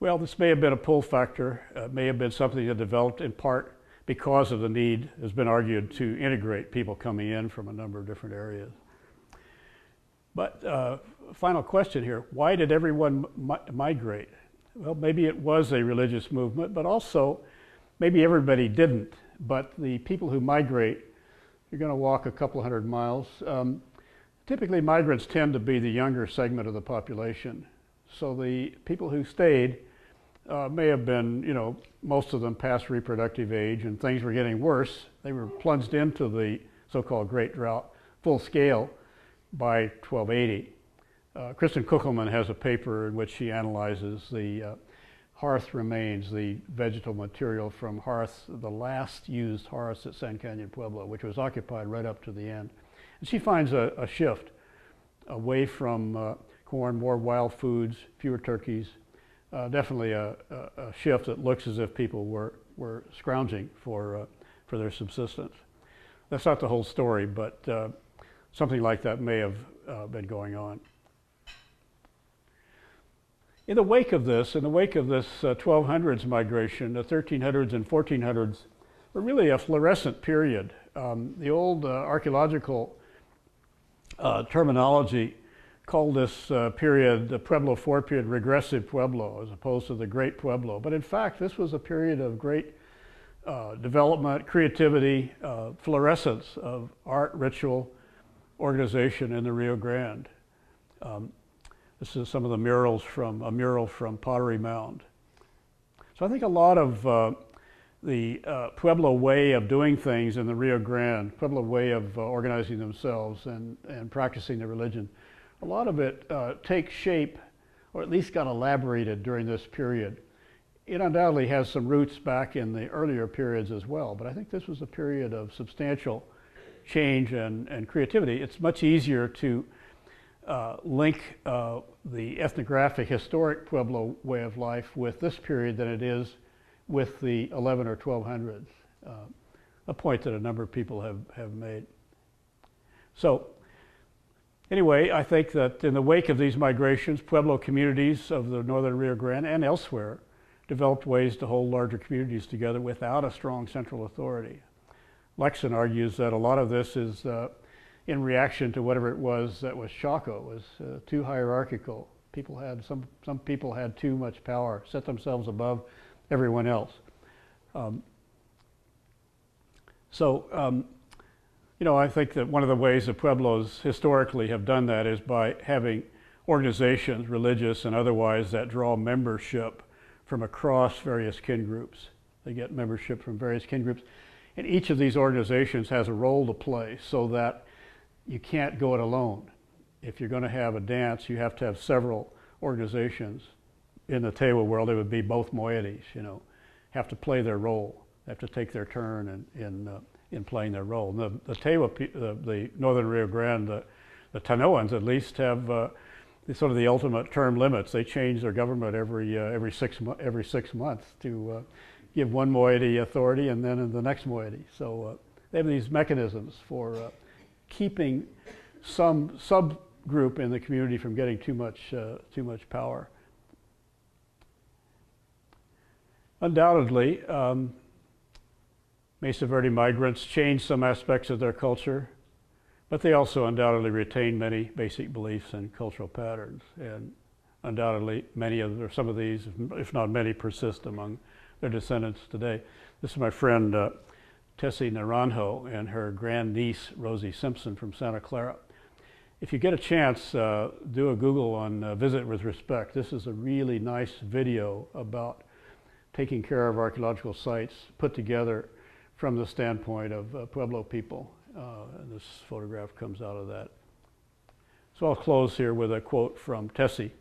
well, this may have been a pull factor. It may have been something that developed in part because of the need, has been argued, to integrate people coming in from a number of different areas. But uh, final question here: why did everyone mi migrate? Well, maybe it was a religious movement, but also maybe everybody didn't. But the people who migrate, you're going to walk a couple hundred miles. Um, typically, migrants tend to be the younger segment of the population. So the people who stayed uh, may have been, you know, most of them past reproductive age, and things were getting worse. They were plunged into the so-called Great Drought full scale by twelve eighty. Uh, Kristen Kuckelman has a paper in which she analyzes the uh, hearth remains, the vegetal material from hearths, the last used hearths at Sand Canyon Pueblo, which was occupied right up to the end. And she finds a, a shift away from uh, corn, more wild foods, fewer turkeys, uh, definitely a, a, a shift that looks as if people were, were scrounging for, uh, for their subsistence. That's not the whole story, but uh, something like that may have uh, been going on. In the wake of this, in the wake of this uh, twelve hundreds migration, the thirteen hundreds and fourteen hundreds were really a fluorescent period. Um, the old uh, archaeological uh, terminology called this uh, period the Pueblo four period, regressive Pueblo, as opposed to the Great Pueblo. But in fact, this was a period of great uh, development, creativity, uh, fluorescence of art, ritual, organization in the Rio Grande. Um, This is some of the murals from, a mural from Pottery Mound. So I think a lot of uh, the uh, Pueblo way of doing things in the Rio Grande, Pueblo way of uh, organizing themselves and, and practicing their religion, a lot of it uh, takes shape, or at least got elaborated during this period. It undoubtedly has some roots back in the earlier periods as well, but I think this was a period of substantial change and, and creativity. It's much easier to Uh, link uh, the ethnographic, historic Pueblo way of life with this period than it is with the eleven or twelve hundreds, uh, a point that a number of people have, have made. So anyway, I think that in the wake of these migrations, Pueblo communities of the northern Rio Grande and elsewhere developed ways to hold larger communities together without a strong central authority. Lexon argues that a lot of this is uh, in reaction to whatever it was that was Chaco. It was uh, too hierarchical. People had, some, some people had too much power, set themselves above everyone else. Um, so, um, you know, I think that one of the ways the Pueblos historically have done that is by having organizations, religious and otherwise, that draw membership from across various kin groups. They get membership from various kin groups. And each of these organizations has a role to play so that you can't go it alone. If you're going to have a dance, you have to have several organizations. In the Tewa world, it would be both moieties, you know, have to play their role, have to take their turn in, in, uh, in playing their role. And the, the Tewa, the, the northern Rio Grande, the, the Tanoans at least have uh, sort of the ultimate term limits. They change their government every, uh, every, six, every six months to uh, give one moiety authority and then in the next moiety. So uh, they have these mechanisms for uh, keeping some subgroup in the community from getting too much, uh, too much power. Undoubtedly, um, Mesa Verde migrants changed some aspects of their culture, but they also undoubtedly retained many basic beliefs and cultural patterns. And undoubtedly, many of, or some of these, if not many, persist among their descendants today. This is my friend, uh, Tessie Naranjo, and her grandniece, Rosie Simpson, from Santa Clara. If you get a chance, uh, do a Google on uh, Visit with Respect. This is a really nice video about taking care of archaeological sites put together from the standpoint of uh, Pueblo people. Uh, and this photograph comes out of that. So I'll close here with a quote from Tessie,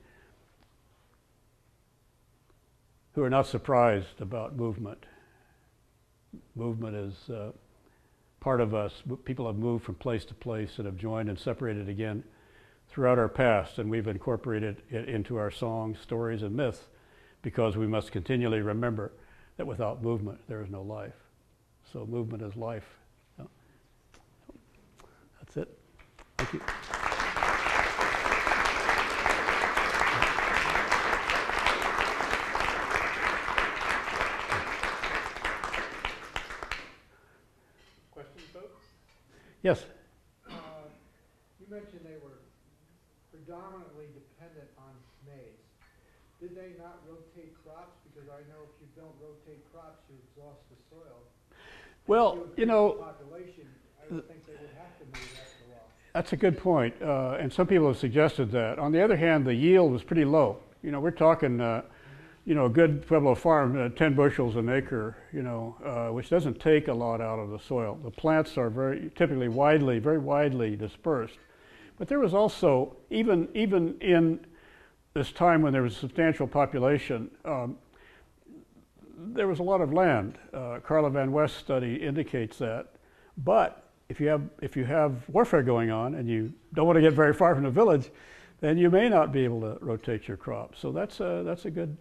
who are not surprised about movement. Movement is uh, part of us. People have moved from place to place and have joined and separated again throughout our past, and we've incorporated it into our songs, stories, and myths because we must continually remember that without movement there is no life. So movement is life. That's it. Thank you. Yes? Uh, you mentioned they were predominantly dependent on maize. Did they not rotate crops? Because I know if you don't rotate crops, you exhaust the soil. Well, you, you know, population, I would think they would have to move after a while. That's a good point, uh, and some people have suggested that. On the other hand, the yield was pretty low. You know, we're talking, uh, you know, a good Pueblo farm, uh, ten bushels an acre, you know, uh, which doesn't take a lot out of the soil. The plants are very, typically widely, very widely dispersed. But there was also, even, even in this time when there was a substantial population, um, there was a lot of land. Uh, Carla Van West's study indicates that. But if you have, if you have warfare going on and you don't want to get very far from the village, then you may not be able to rotate your crops. So that's a, that's a good...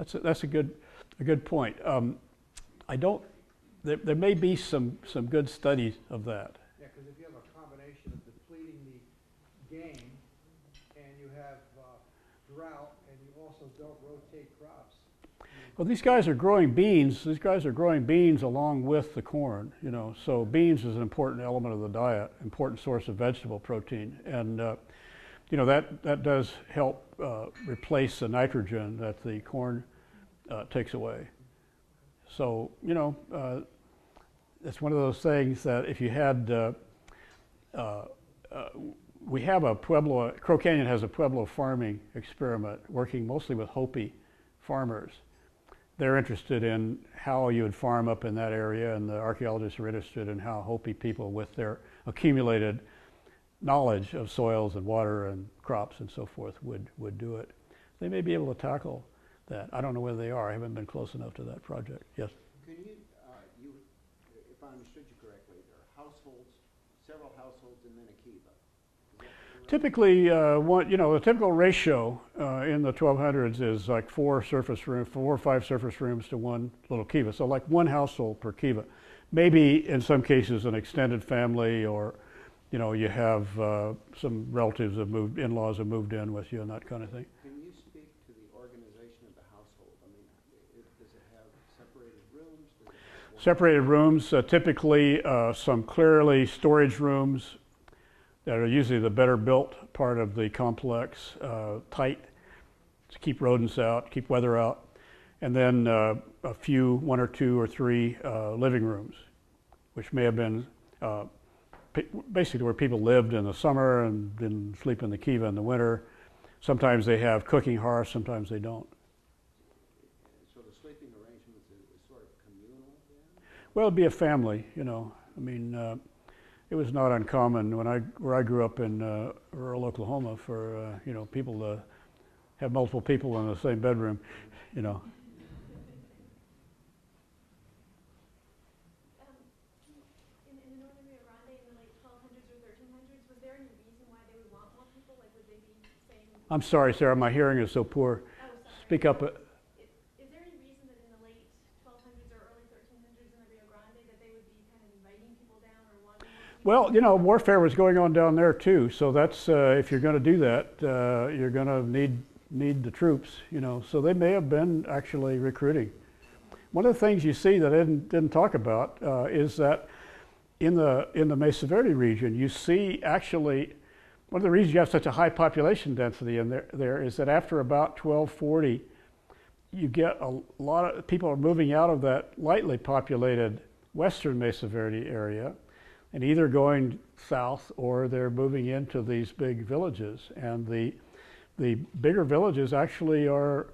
That's a, that's a good, a good point. Um, I don't. There, there may be some some good studies of that. Yeah, because if you have a combination of depletion game, and you have uh, drought, and you also don't rotate crops. Well, these guys are growing beans. These guys are growing beans along with the corn, you know. So beans is an important element of the diet, important source of vegetable protein, and uh, you know that that does help uh, replace the nitrogen that the corn uh, takes away. So you know, uh, it's one of those things that if you had, uh, uh, uh, we have a Pueblo. Crow Canyon has a Pueblo farming experiment, working mostly with Hopi farmers. They're interested in how you would farm up in that area, and the archaeologists are interested in how Hopi people, with their accumulated knowledge of soils and water and crops and so forth, would, would do it. They may be able to tackle that. I don't know whether they are. I haven't been close enough to that project. Yes? Can you, uh, you if I understood you correctly, there are households, several households, and then a kiva. Typically, uh, one, you know, the typical ratio uh, in the twelve hundreds is like four surface room, four or five surface rooms to one little kiva. So like one household per kiva. Maybe in some cases an extended family, or, you know, you have uh, some relatives have moved, in-laws have moved in with you and that kind of thing. Can you speak to the organization of the household? I mean, does it have separated rooms? Does it have separated rooms, uh, typically uh, some clearly storage rooms that are usually the better built part of the complex, uh, tight to keep rodents out, keep weather out, and then uh, a few, one or two or three uh, living rooms, which may have been uh, basically where people lived in the summer and didn't sleep in the kiva in the winter. Sometimes they have cooking hearths, sometimes they don't. So the sleeping arrangement is sort of communal then? Well, it'd be a family, you know, I mean, uh, it was not uncommon when I, where I grew up in uh, rural Oklahoma for, uh, you know, people to have multiple people in the same bedroom, you know. Um, in, in the northern Rio Grande in the late twelve hundreds or thirteen hundreds, was there any reason why they would want more people? Like, would they be saying... I'm sorry, Sarah, my hearing is so poor. Oh, sorry. Speak up. Uh, Well, you know, warfare was going on down there too, so that's uh, if you're going to do that, uh, you're going to need need the troops, you know. So they may have been actually recruiting. One of the things you see that I didn't didn't talk about uh, is that in the in the Mesa Verde region, you see actually one of the reasons you have such a high population density in there there is that after about twelve forty, you get a lot of people are moving out of that lightly populated western Mesa Verde area, and either going south or they're moving into these big villages. And the, the bigger villages actually are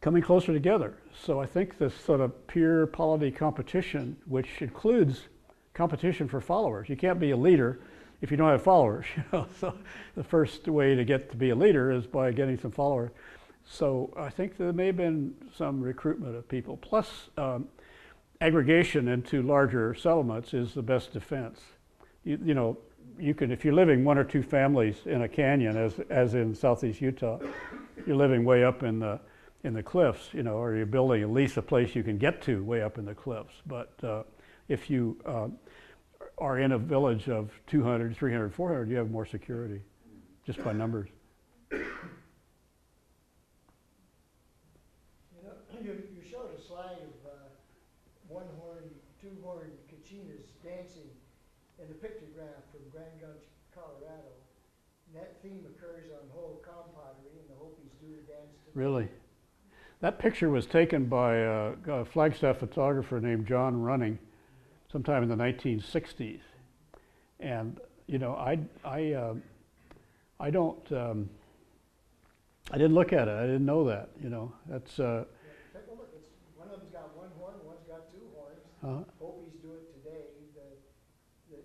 coming closer together. So I think this sort of peer polity competition, which includes competition for followers. You can't be a leader if you don't have followers, you know. So the first way to get to be a leader is by getting some followers. So I think there may have been some recruitment of people. Plus, um, aggregation into larger settlements is the best defense. You, you know, you can, if you're living one or two families in a canyon, as as in southeast Utah, you're living way up in the in the cliffs, you know, or you're building at least a place you can get to way up in the cliffs. But uh, if you uh, are in a village of two hundred, three hundred, four hundred, you have more security just by numbers. The pictograph from Grand Gulch, Colorado, and that theme occurs on whole compadre, and the Hopis do the dance. Really? That picture was taken by a, a Flagstaff photographer named John Running sometime in the nineteen sixties. And, you know, I, I, uh, I don't, um, I didn't look at it. I didn't know that, you know. That's, uh, yeah, take a look. It's, one of them's got one horn, one's got two horns. Uh-huh. Hopis do it today.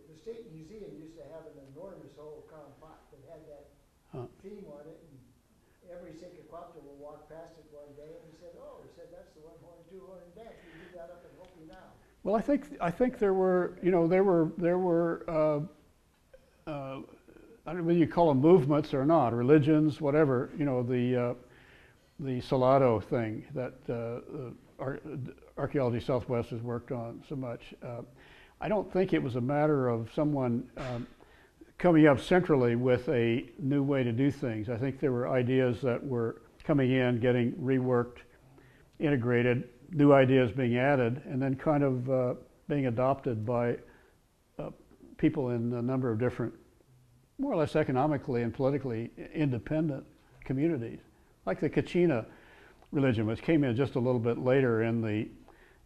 The State Museum used to have an enormous old compote that had that huh. theme on it, and every Cinquequato will walk past it one day and he said, oh, he said, that's the one horn, two horn dance. We do that up in Hopi now. Well, I think I think there were, you know, there were there were uh, uh, I don't know whether you call them movements or not, religions, whatever. You know, the uh, the Salado thing that uh, Ar Archaeology Southwest has worked on so much. Uh, I don't think it was a matter of someone um, coming up centrally with a new way to do things. I think there were ideas that were coming in, getting reworked, integrated, new ideas being added, and then kind of uh, being adopted by uh, people in a number of different, more or less economically and politically independent communities. Like the Kachina religion, which came in just a little bit later in the,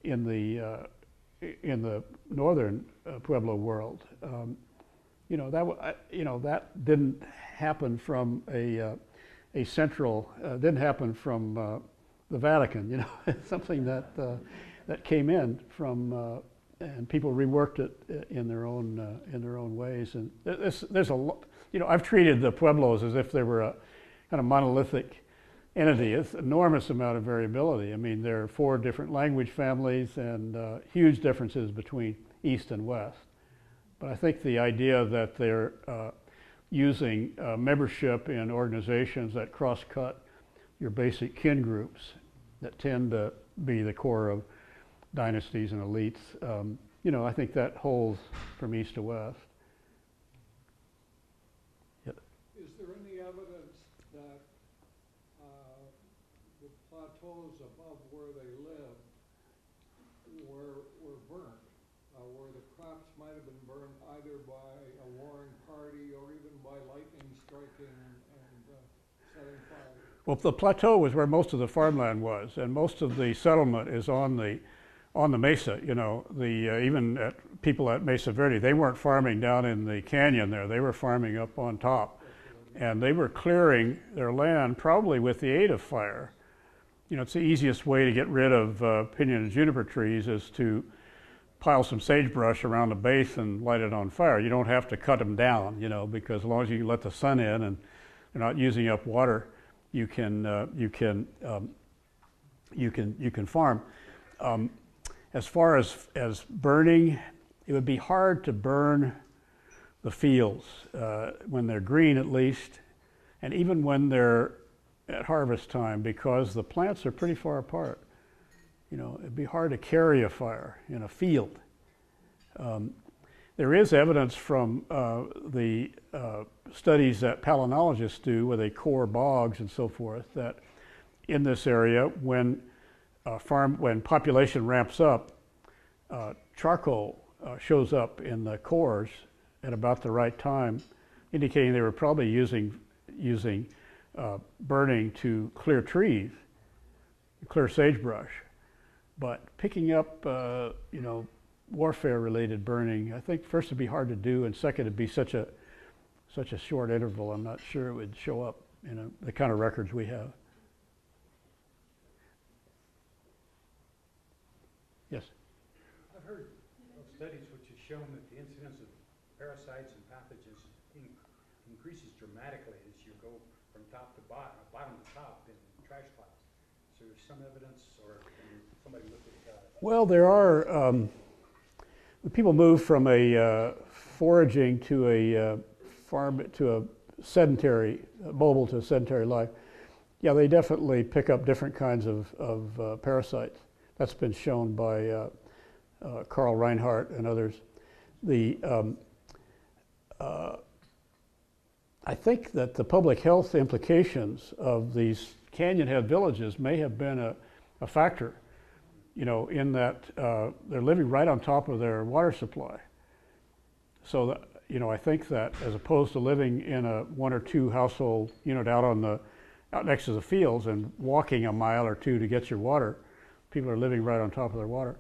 in the, uh, in the northern uh, Pueblo world. Um, you know, that, w you know, that didn't happen from a, uh, a central, uh, didn't happen from uh, the Vatican, you know, something that, uh, that came in from, uh, and people reworked it in their own, uh, in their own ways. And there's, there's a lot, you know, I've treated the Pueblos as if they were a kind of monolithic entity. It's an enormous amount of variability. I mean, there are four different language families and uh, huge differences between East and West. But I think the idea that they're uh, using uh, membership in organizations that cross-cut your basic kin groups that tend to be the core of dynasties and elites, um, you know, I think that holds from East to West. Yeah. Is there any evidence that uh, the plateaus above where they lived were, were burned, uh, where the crops might have been burned either by a warring party or even by lightning striking and uh, setting fire? Well, the plateau was where most of the farmland was, and most of the settlement is on the on the mesa. You know, the uh, even at people at Mesa Verde, they weren't farming down in the canyon there. They were farming up on top, and they were clearing their land probably with the aid of fire. You know, it's the easiest way to get rid of uh, pinyon and juniper trees is to pile some sagebrush around the base and light it on fire. You don't have to cut them down, you know, because as long as you let the sun in and you're not using up water, you can uh, you can um, you can you can farm. Um, as far as as burning, it would be hard to burn the fields uh, when they're green, at least, and even when they're at harvest time, because the plants are pretty far apart. You know, it'd be hard to carry a fire in a field. Um, there is evidence from uh, the uh, studies that palynologists do where they core bogs and so forth, that in this area, when uh, farm when population ramps up, uh, charcoal uh, shows up in the cores at about the right time, indicating they were probably using using uh, burning to clear trees, clear sagebrush. But picking up uh, you know, warfare related burning, I think first it'd be hard to do, and second it'd be such a such a short interval, I'm not sure it would show up in a, the kind of records we have. Yes? I've heard of studies which have shown that the incidence of parasites and pathogens in, increases dramatically as you go from top to bottom, bottom to top in trash piles. So there's some evidence, or can somebody look at that? Well, there are, um, when people move from a uh, foraging to a, uh, farm to a sedentary, mobile to a sedentary life, yeah, they definitely pick up different kinds of, of uh, parasites. That's been shown by uh, uh, Carl Reinhardt and others. The, um, uh, I think that the public health implications of these canyonhead villages may have been a, a factor, you know, in that uh, they're living right on top of their water supply. So that, you know, I think that as opposed to living in a one or two household unit out on the, out next to the fields and walking a mile or two to get your water, people are living right on top of their water.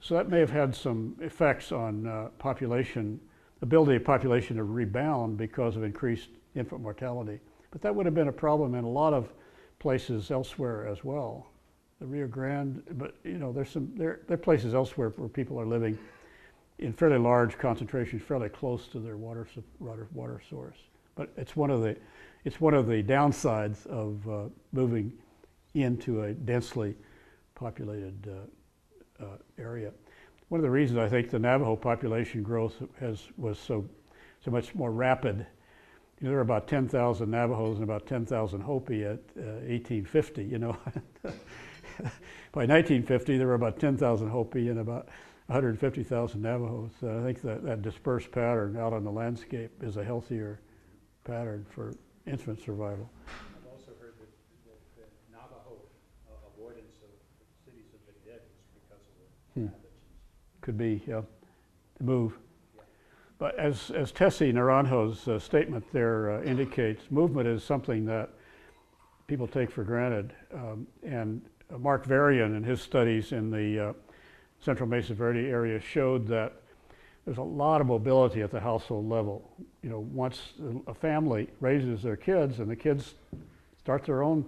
So that may have had some effects on uh, population, ability of population to rebound because of increased infant mortality. But that would have been a problem in a lot of places elsewhere as well. The Rio Grande, but you know, there's some, there, there are places elsewhere where people are living in fairly large concentrations, fairly close to their water water water source. But it's one of the it's one of the downsides of uh, moving into a densely populated uh, uh, area. One of the reasons I think the Navajo population growth has was so so much more rapid. You know, there were about ten thousand Navajos and about ten thousand Hopi at uh, eighteen fifty. You know, by nineteen fifty there were about ten thousand Hopi and about one hundred fifty thousand Navajos. So I think that, that dispersed pattern out on the landscape is a healthier pattern for infant survival. I've also heard that, that the Navajo uh, avoidance of cities have been dead because of the hmm. habits. Could be, yeah, the move. Yeah. But as, as Tessie Naranjo's uh, statement there uh, indicates, movement is something that people take for granted. Um, and uh, Mark Varian in his studies in the uh, Central Mesa Verde area showed that there's a lot of mobility at the household level. You know, once a family raises their kids and the kids start their own,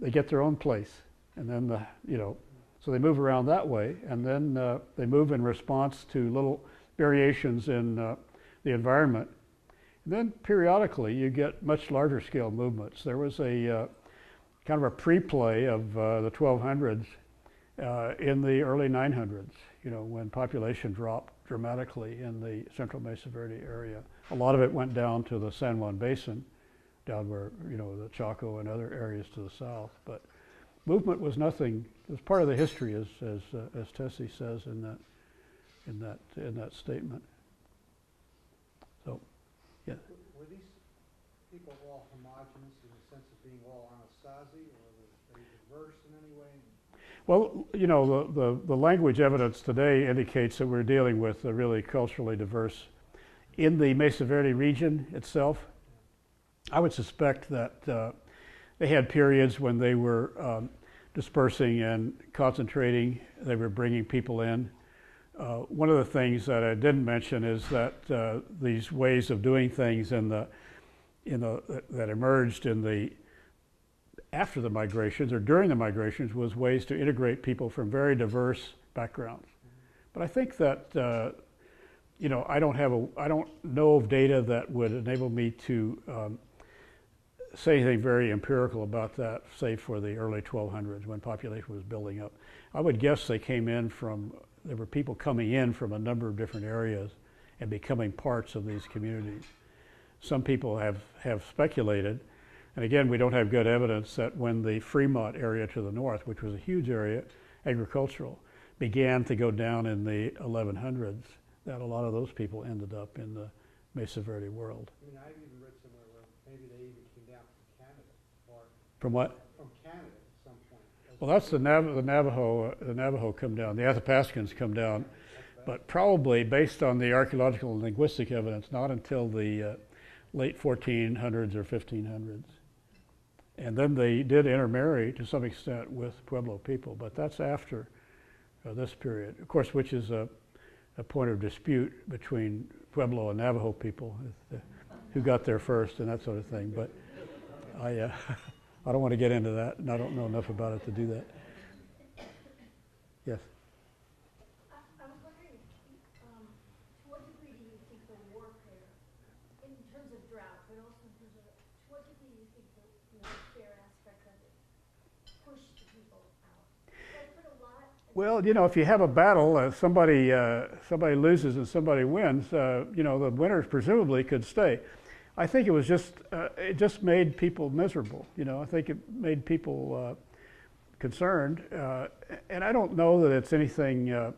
they get their own place. And then, the, you know, so they move around that way. And then uh, they move in response to little variations in uh, the environment. And then periodically you get much larger scale movements. There was a uh, kind of a pre-play of uh, the twelve hundreds. Uh, in the early nine hundreds, you know, when population dropped dramatically in the Central Mesa Verde area. A lot of it went down to the San Juan Basin, down where, you know, the Chaco and other areas to the south. But movement was nothing, it was part of the history, as, as, uh, as Tessie says in that, in that, in that statement. So, yeah. Were these people all homogenous in the sense of being all Anasazi, or were they diverse in any way? Well, you know, the, the, the language evidence today indicates that we're dealing with a really culturally diverse. In the Mesa Verde region itself, I would suspect that uh, they had periods when they were um, dispersing and concentrating. They were bringing people in. Uh, one of the things that I didn't mention is that uh, these ways of doing things in the, in the, that emerged in the after the migrations or during the migrations was ways to integrate people from very diverse backgrounds. But I think that, uh, you know, I don't have a, I don't know of data that would enable me to um, say anything very empirical about that, say for the early twelve hundreds when population was building up. I would guess they came in from, there were people coming in from a number of different areas and becoming parts of these communities. Some people have, have speculated. And again, we don't have good evidence that when the Fremont area to the north, which was a huge area, agricultural, began to go down in the eleven hundreds, that a lot of those people ended up in the Mesa Verde world. I mean, I've even read somewhere where maybe they even came down from Canada. Or from what? From Canada at some point. Well, that's the, Nav the Navajo. Uh, the Navajo come down. The Athapascans come down. But probably, based on the archaeological and linguistic evidence, not until the uh, late fourteen hundreds or fifteen hundreds. And then they did intermarry to some extent with Pueblo people, but that's after uh, this period, of course, which is a, a point of dispute between Pueblo and Navajo people, uh, who got there first and that sort of thing. But I, uh, I don't want to get into that, and I don't know enough about it to do that. Yes? Well, you know, if you have a battle, uh, somebody uh, somebody loses and somebody wins. Uh, you know, the winners presumably could stay. I think it was just uh, it just made people miserable. You know, I think it made people uh, concerned. Uh, and I don't know that it's anything. Uh,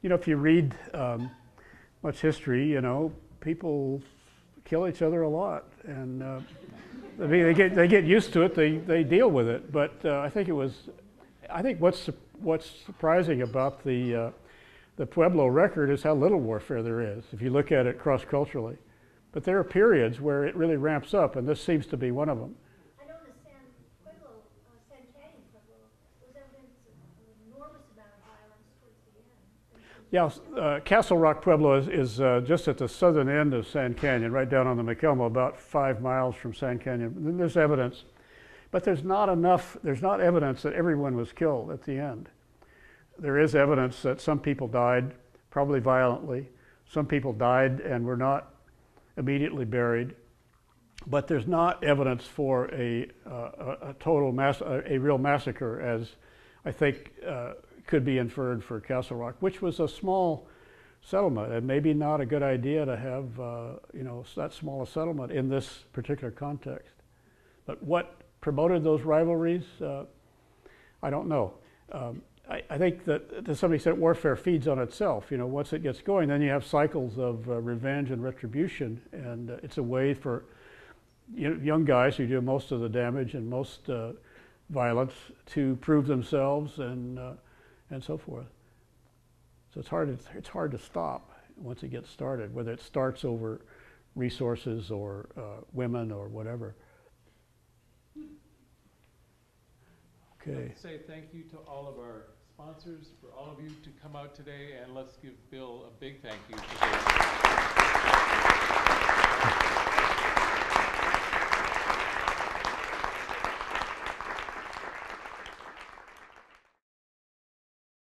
you know, if you read um, much history, you know, people kill each other a lot, and uh, I mean, they get they get used to it. They they deal with it. But uh, I think it was. I think what's What's surprising about the, uh, the Pueblo record is how little warfare there is, if you look at it cross-culturally. But there are periods where it really ramps up, and this seems to be one of them. I know the San Pueblo, uh, Sand Canyon Pueblo, was evidence of an enormous amount of violence towards the end. Yeah, uh, Castle Rock Pueblo is, is uh, just at the southern end of Sand Canyon, right down on the McElmo, about five miles from Sand Canyon. There's evidence. But there's not enough, there's not evidence that everyone was killed at the end. There is evidence that some people died, probably violently. Some people died and were not immediately buried. But there's not evidence for a, uh, a, a total mass, a, a real massacre, as I think uh, could be inferred for Castle Rock, which was a small settlement, and maybe not a good idea to have uh, you know, that small a settlement in this particular context. But what promoted those rivalries? Uh, I don't know. Um, I, I think that to some extent warfare feeds on itself. You know, once it gets going, then you have cycles of uh, revenge and retribution, and uh, it's a way for you know, young guys who do most of the damage and most uh, violence to prove themselves and uh, and so forth. So it's hard. It's, it's hard to stop once it gets started, whether it starts over resources or uh, women or whatever. Okay. Let's say thank you to all of our sponsors, for all of you to come out today, and let's give Bill a big thank you.